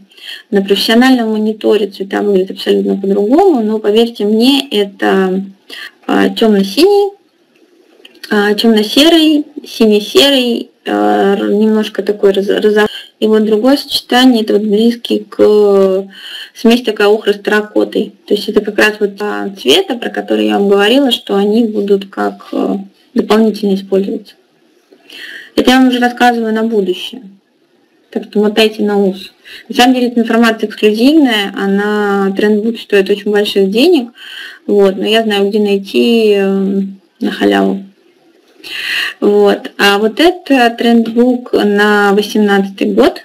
На профессиональном мониторе цвета выглядят абсолютно по-другому, но, поверьте мне, это темно-синий, темно-серый, сине-серый, немножко такой розовый. И вот другое сочетание, это вот близкий к смесь такая охра с терракотой. То есть это как раз вот цвета, про которые я вам говорила, что они будут как дополнительно использоваться. Это я вам уже рассказываю на будущее. Так что мотайте на ус. На самом деле эта информация эксклюзивная, она тренд-бук стоит очень больших денег, вот, но я знаю, где найти на халяву. Вот. А вот это тренд-бук на восемнадцатый год,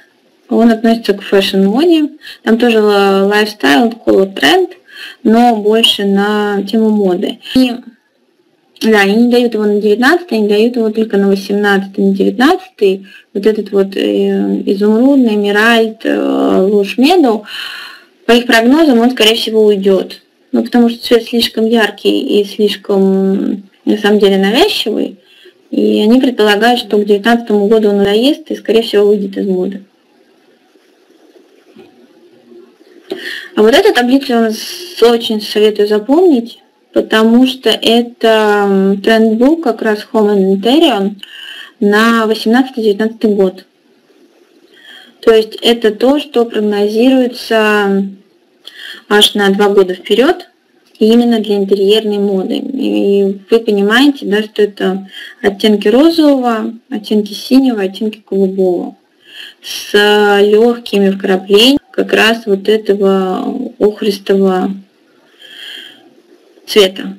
он относится к фэшн-моде, там тоже лайфстайл, колор тренд, но больше на тему моды. И, да, они не дают его на девятнадцатый, они дают его только на восемнадцатый, на девятнадцатый. Вот этот вот изумрудный, эмеральд, луж меду, по их прогнозам он, скорее всего, уйдет. Ну, потому что цвет слишком яркий и слишком, на самом деле, навязчивый. И они предполагают, что к две тысячи девятнадцатому году он надоест и, скорее всего, выйдет из моды. А вот эту таблицу я вам очень советую запомнить, потому что это тренд-бук как раз Home and Interior на восемнадцатый-девятнадцатый год. То есть это то, что прогнозируется аж на два года вперед, именно для интерьерной моды. И вы понимаете, да, что это оттенки розового, оттенки синего, оттенки голубого с легкими вкраплениями как раз вот этого охристого цвета.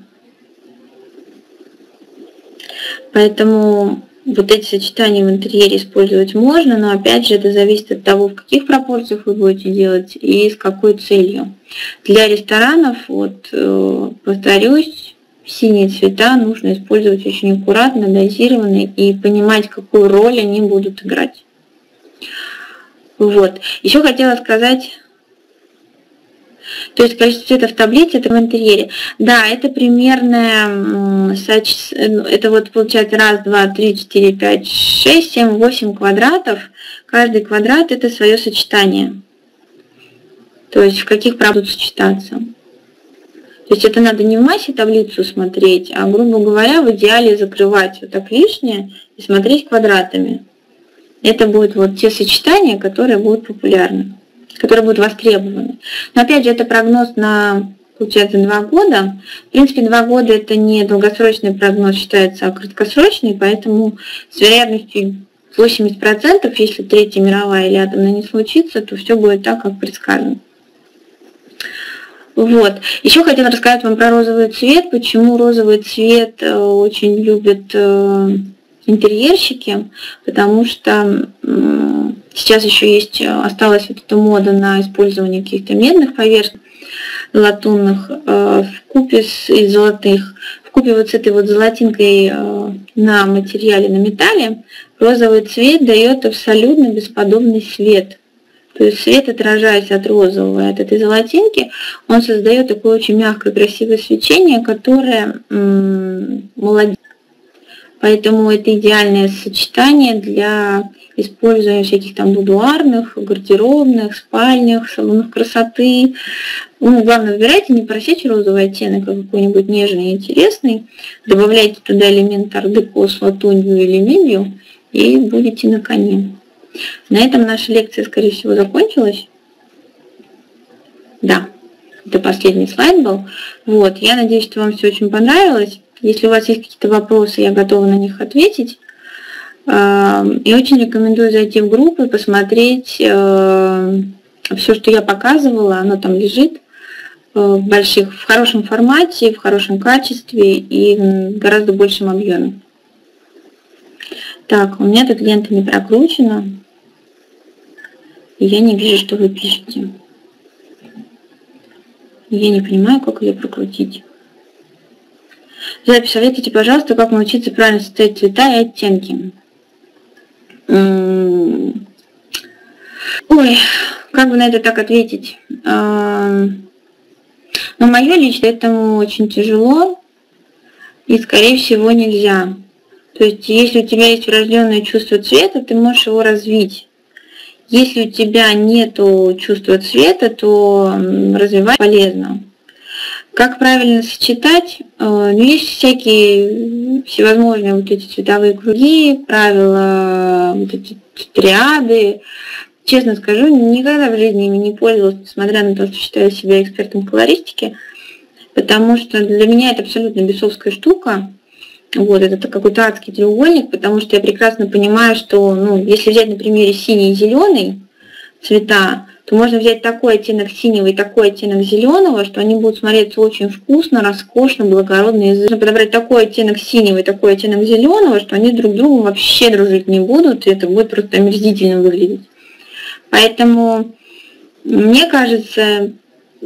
Поэтому вот эти сочетания в интерьере использовать можно, но опять же это зависит от того, в каких пропорциях вы будете делать и с какой целью. Для ресторанов, вот повторюсь, синие цвета нужно использовать очень аккуратно, дозированно и понимать, какую роль они будут играть. Вот. Еще хотела сказать, то есть количество цветов в таблице, это в интерьере. Да, это примерно, это вот получается раз, два, три, четыре, пять, шесть, семь, восемь квадратов. Каждый квадрат это свое сочетание. То есть в каких правдах сочетаться. То есть это надо не в массе таблицу смотреть, а, грубо говоря, в идеале закрывать вот так лишнее и смотреть квадратами. Это будут вот те сочетания, которые будут популярны, которые будут востребованы. Но опять же, это прогноз на, получается, два года. В принципе, два года это не долгосрочный прогноз считается, а краткосрочный, поэтому с вероятностью восемьдесят процентов, если Третья мировая или атомная не случится, то все будет так, как предсказано. Вот. Еще хотела рассказать вам про розовый цвет, почему розовый цвет очень любят интерьерщики, потому что сейчас еще есть, осталась вот эта мода на использование каких-то медных поверхностей, латунных, вкупе с, и золотых. Вкупе вот с этой вот золотинкой на материале, на металле, розовый цвет дает абсолютно бесподобный свет. То есть свет, отражаясь от розового, от этой золотинки, он создает такое очень мягкое, красивое свечение, которое молодит. Поэтому это идеальное сочетание для использования всяких там будуарных, гардеробных, спальных, салонов красоты. Ну, главное, выбирайте не просечь розовый оттенок, а какой-нибудь нежный и интересный. Добавляйте туда элемент ар-деко с латунью или медью, и будете на коне. На этом наша лекция, скорее всего, закончилась. Да, это последний слайд был. Вот, я надеюсь, что вам все очень понравилось. Если у вас есть какие-то вопросы, я готова на них ответить. И очень рекомендую зайти в группу и посмотреть все, что я показывала. Оно там лежит в, больших, в хорошем формате, в хорошем качестве и в гораздо большем объеме. Так, у меня тут лента не прокручена, и я не вижу, что вы пишете. Я не понимаю, как ее прокрутить. Запись, советуйте, пожалуйста, как научиться правильно составить цвета и оттенки. Ой, как бы на это так ответить? Но мое лично этому очень тяжело, и, скорее всего, нельзя. То есть, если у тебя есть врожденное чувство цвета, ты можешь его развить. Если у тебя нет чувства цвета, то развивать полезно. Как правильно сочетать? Ну, есть всякие всевозможные вот эти цветовые круги, правила, вот эти триады. Честно скажу, никогда в жизни ими не пользовалась, несмотря на то, что считаю себя экспертом колористики, потому что для меня это абсолютно бесовская штука. Вот, это какой-то адский треугольник, потому что я прекрасно понимаю, что, ну, если взять на примере синий и зеленый цвета, то можно взять такой оттенок синего и такой оттенок зеленого, что они будут смотреться очень вкусно, роскошно, благородно. И можно подобрать такой оттенок синего и такой оттенок зеленого, что они друг другу вообще дружить не будут, и это будет просто омерзительно выглядеть. Поэтому, мне кажется,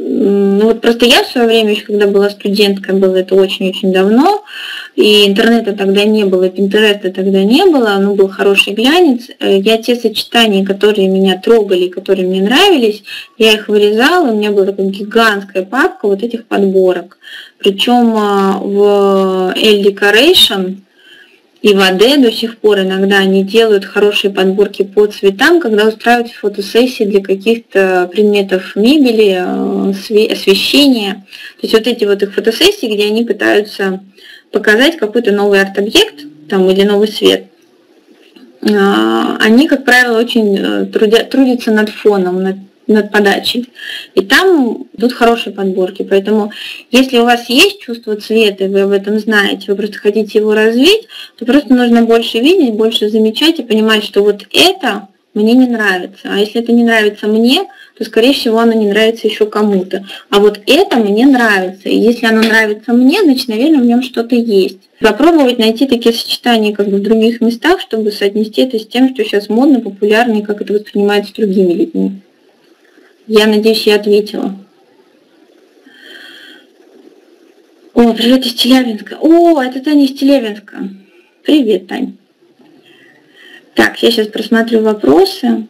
ну, вот просто я в свое время, еще когда была студенткой, было это очень-очень давно, и интернета тогда не было, и Пинтереста тогда не было, но был хороший глянец. Я те сочетания, которые меня трогали, которые мне нравились, я их вырезала, у меня была такая гигантская папка вот этих подборок. Причем в L Decoration и в АД до сих пор иногда они делают хорошие подборки по цветам, когда устраивают фотосессии для каких-то предметов мебели, освещения. То есть вот эти вот их фотосессии, где они пытаются показать какой-то новый арт-объект там, или новый свет, они, как правило, очень трудят, трудятся над фоном, над, над подачей. И там идут хорошие подборки. Поэтому, если у вас есть чувство цвета, вы об этом знаете, вы просто хотите его развить, то просто нужно больше видеть, больше замечать и понимать, что вот это мне не нравится. А если это не нравится мне, то, скорее всего, оно не нравится еще кому-то. А вот это мне нравится. И если оно нравится мне, значит, наверное, в нем что-то есть. Попробовать найти такие сочетания как бы в других местах, чтобы соотнести это с тем, что сейчас модно, популярно, и как это воспринимается другими людьми. Я надеюсь, я ответила. О, привет из Челябинска. О, это Таня из Челябинска. Привет, Тань. Так, я сейчас просмотрю вопросы.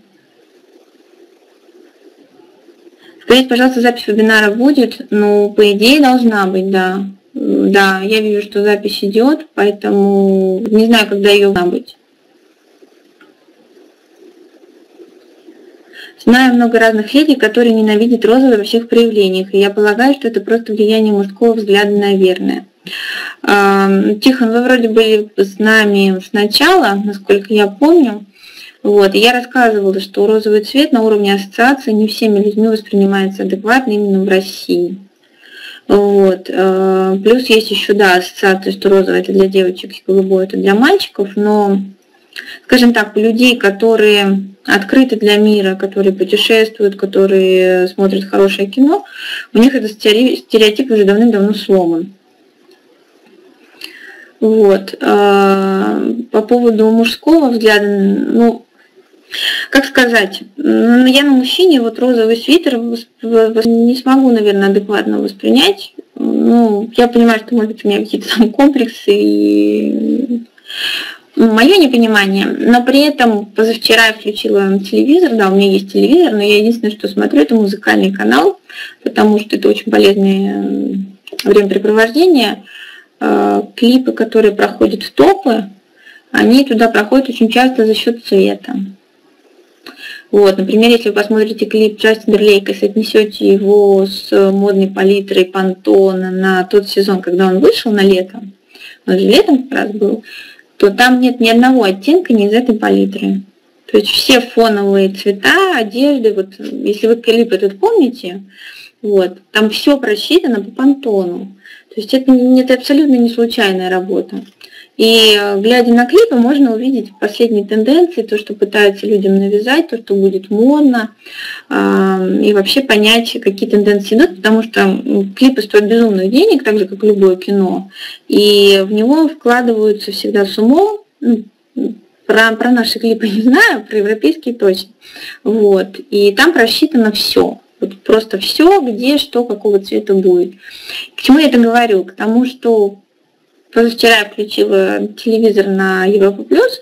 Скажите, пожалуйста, запись вебинара будет? Ну, по идее, должна быть, да. Да, я вижу, что запись идет, поэтому не знаю, когда ее должна быть. Знаю много разных леди, которые ненавидят розовый во всех проявлениях, и я полагаю, что это просто влияние мужского взгляда, наверное. Тихон, вы вроде были с нами сначала, насколько я помню. Вот. И я рассказывала, что розовый цвет на уровне ассоциации не всеми людьми воспринимается адекватно именно в России. Вот. Плюс есть еще, да, ассоциация, что розовый – это для девочек, голубой – это для мальчиков, но, скажем так, у людей, которые открыты для мира, которые путешествуют, которые смотрят хорошее кино, у них этот стереотип уже давным-давно сломан. Вот. По поводу мужского взгляда, ну, как сказать, я на мужчине вот розовый свитер не смогу, наверное, адекватно воспринять. Ну, я понимаю, что, может быть, у меня какие-то там комплексы и мое непонимание, но при этом позавчера я включила телевизор, да, у меня есть телевизор, но я единственное, что смотрю, это музыкальный канал, потому что это очень полезное времяпрепровождение. Клипы, которые проходят в топы, они туда проходят очень часто за счет цвета. Вот, например, если вы посмотрите клип Джастина Тимберлейка и соотнесете его с модной палитрой Пантона на тот сезон, когда он вышел на лето, он же летом как раз был, то там нет ни одного оттенка не из этой палитры. То есть все фоновые цвета, одежды, вот если вы клип этот помните, вот, там все просчитано по Пантону. То есть это, это абсолютно не случайная работа. И глядя на клипы, можно увидеть последние тенденции, то, что пытаются людям навязать, то, что будет модно, и вообще понять, какие тенденции идут, потому что клипы стоят безумных денег, так же, как любое кино, и в него вкладываются всегда с умом. Про, про наши клипы не знаю, про европейские точно. Вот. И там просчитано все. Вот просто все, где, что, какого цвета будет. К чему я это говорю? К тому, что позавчера я включила телевизор на Европу Плюс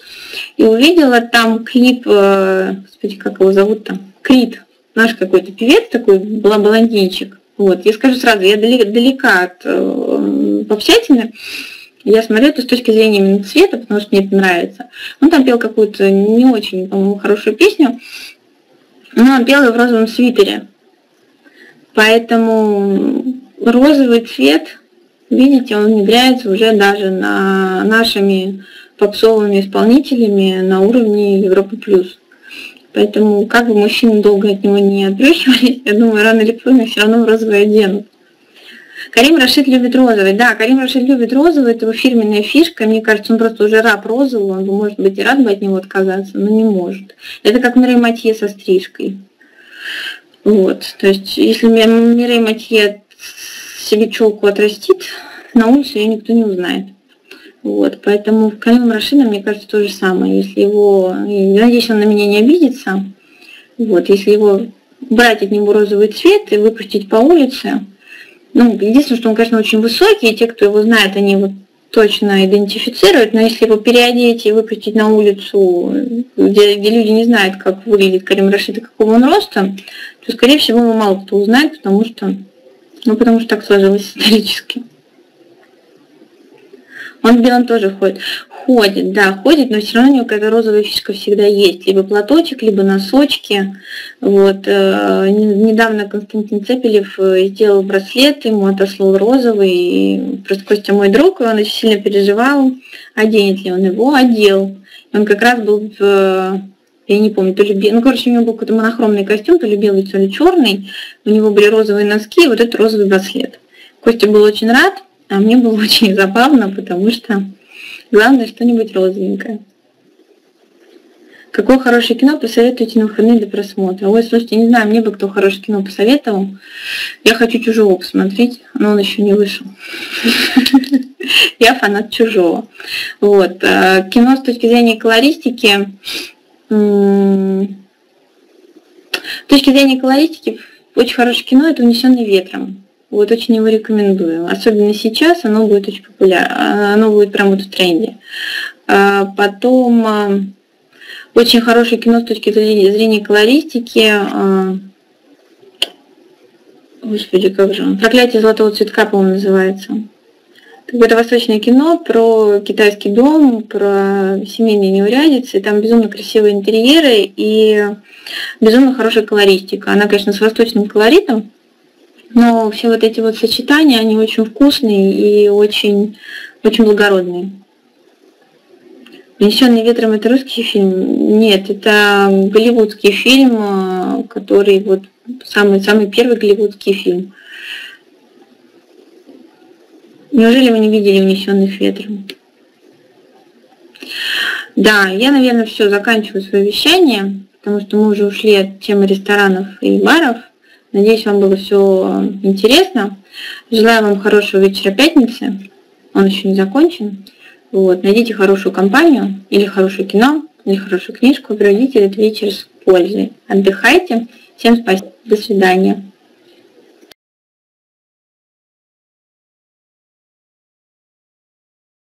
и увидела там клип, господи, как его зовут-то? Крид, наш какой-то певец такой, блондинчик. Вот. Я скажу сразу, я далека от попсятины. Я смотрю это с точки зрения именно цвета, потому что мне это нравится. Он там пел какую-то не очень, по-моему, хорошую песню, но он пел ее в розовом свитере. Поэтому розовый цвет, видите, он внедряется уже даже на нашими попсовыми исполнителями на уровне Европы плюс. Поэтому как бы мужчины долго от него не отбрехивались, я думаю, рано или поздно все равно розовый оденут. Карим Рашид любит розовый. Да, Карим Рашид любит розовый, это его фирменная фишка. Мне кажется, он просто уже раб розового, он, может быть, и рад бы от него отказаться, но не может. Это как Мирей Матьё со стрижкой. Вот, то есть, если Мирей Матьё себе челку отрастит, на улице ее никто не узнает. Вот, поэтому Карим Рашида, мне кажется, то же самое. Если его, я надеюсь, он на меня не обидится, вот, если его брать от него розовый цвет и выпустить по улице. Ну, единственное, что он, конечно, очень высокий, и те, кто его знает, они его точно идентифицируют, но если его переодеть и выпустить на улицу, где, где люди не знают, как выглядит Карим Рашид и какого он роста, то, скорее всего, его мало кто узнает, потому что, ну, потому что так сложилось исторически. Он в белом тоже ходит. Ходит, да, ходит, но все равно у него какая-то розовая фишка всегда есть. Либо платочек, либо носочки. Вот. Недавно Константин Цепелев сделал браслет, ему отослал розовый. И просто Костя мой друг, и он очень сильно переживал, оденет ли он его, одел. Он как раз был, в, я не помню, то ли, ну, короче, у него был какой-то монохромный костюм, то ли белый, то ли черный. У него были розовые носки и вот этот розовый браслет. Костя был очень рад. А мне было очень забавно, потому что главное что-нибудь розовенькое. Какое хорошее кино посоветуете на выходные для просмотра? Ой, слушайте, не знаю, мне бы кто хорошее кино посоветовал. Я хочу «Чужого» посмотреть, но он еще не вышел. Я фанат «Чужого». Вот. Кино с точки зрения колористики... С точки зрения колористики, очень хорошее кино – это «Унесенный ветром». Вот очень его рекомендую. Особенно сейчас оно будет очень популярно. Оно будет прям вот в тренде. Потом очень хорошее кино с точки зрения колористики. Господи, как же он? «Проклятие золотого цветка», по-моему, называется. Это восточное кино про китайский дом, про семейные неурядицы. Там безумно красивые интерьеры и безумно хорошая колористика. Она, конечно, с восточным колоритом. Но все вот эти вот сочетания, они очень вкусные и очень, очень благородные. «Унесенный ветром» — это русский фильм? Нет, это голливудский фильм, который вот самый-самый первый голливудский фильм. Неужели вы не видели «Унесенных ветром»? Да, я, наверное, все, заканчиваю свое вещание. потому что мы уже ушли от темы ресторанов и баров. Надеюсь, вам было все интересно. Желаю вам хорошего вечера пятницы. Он еще не закончен. Вот. Найдите хорошую компанию, или хорошее кино, или хорошую книжку. Проведите этот вечер с пользой. Отдыхайте. Всем спасибо. До свидания.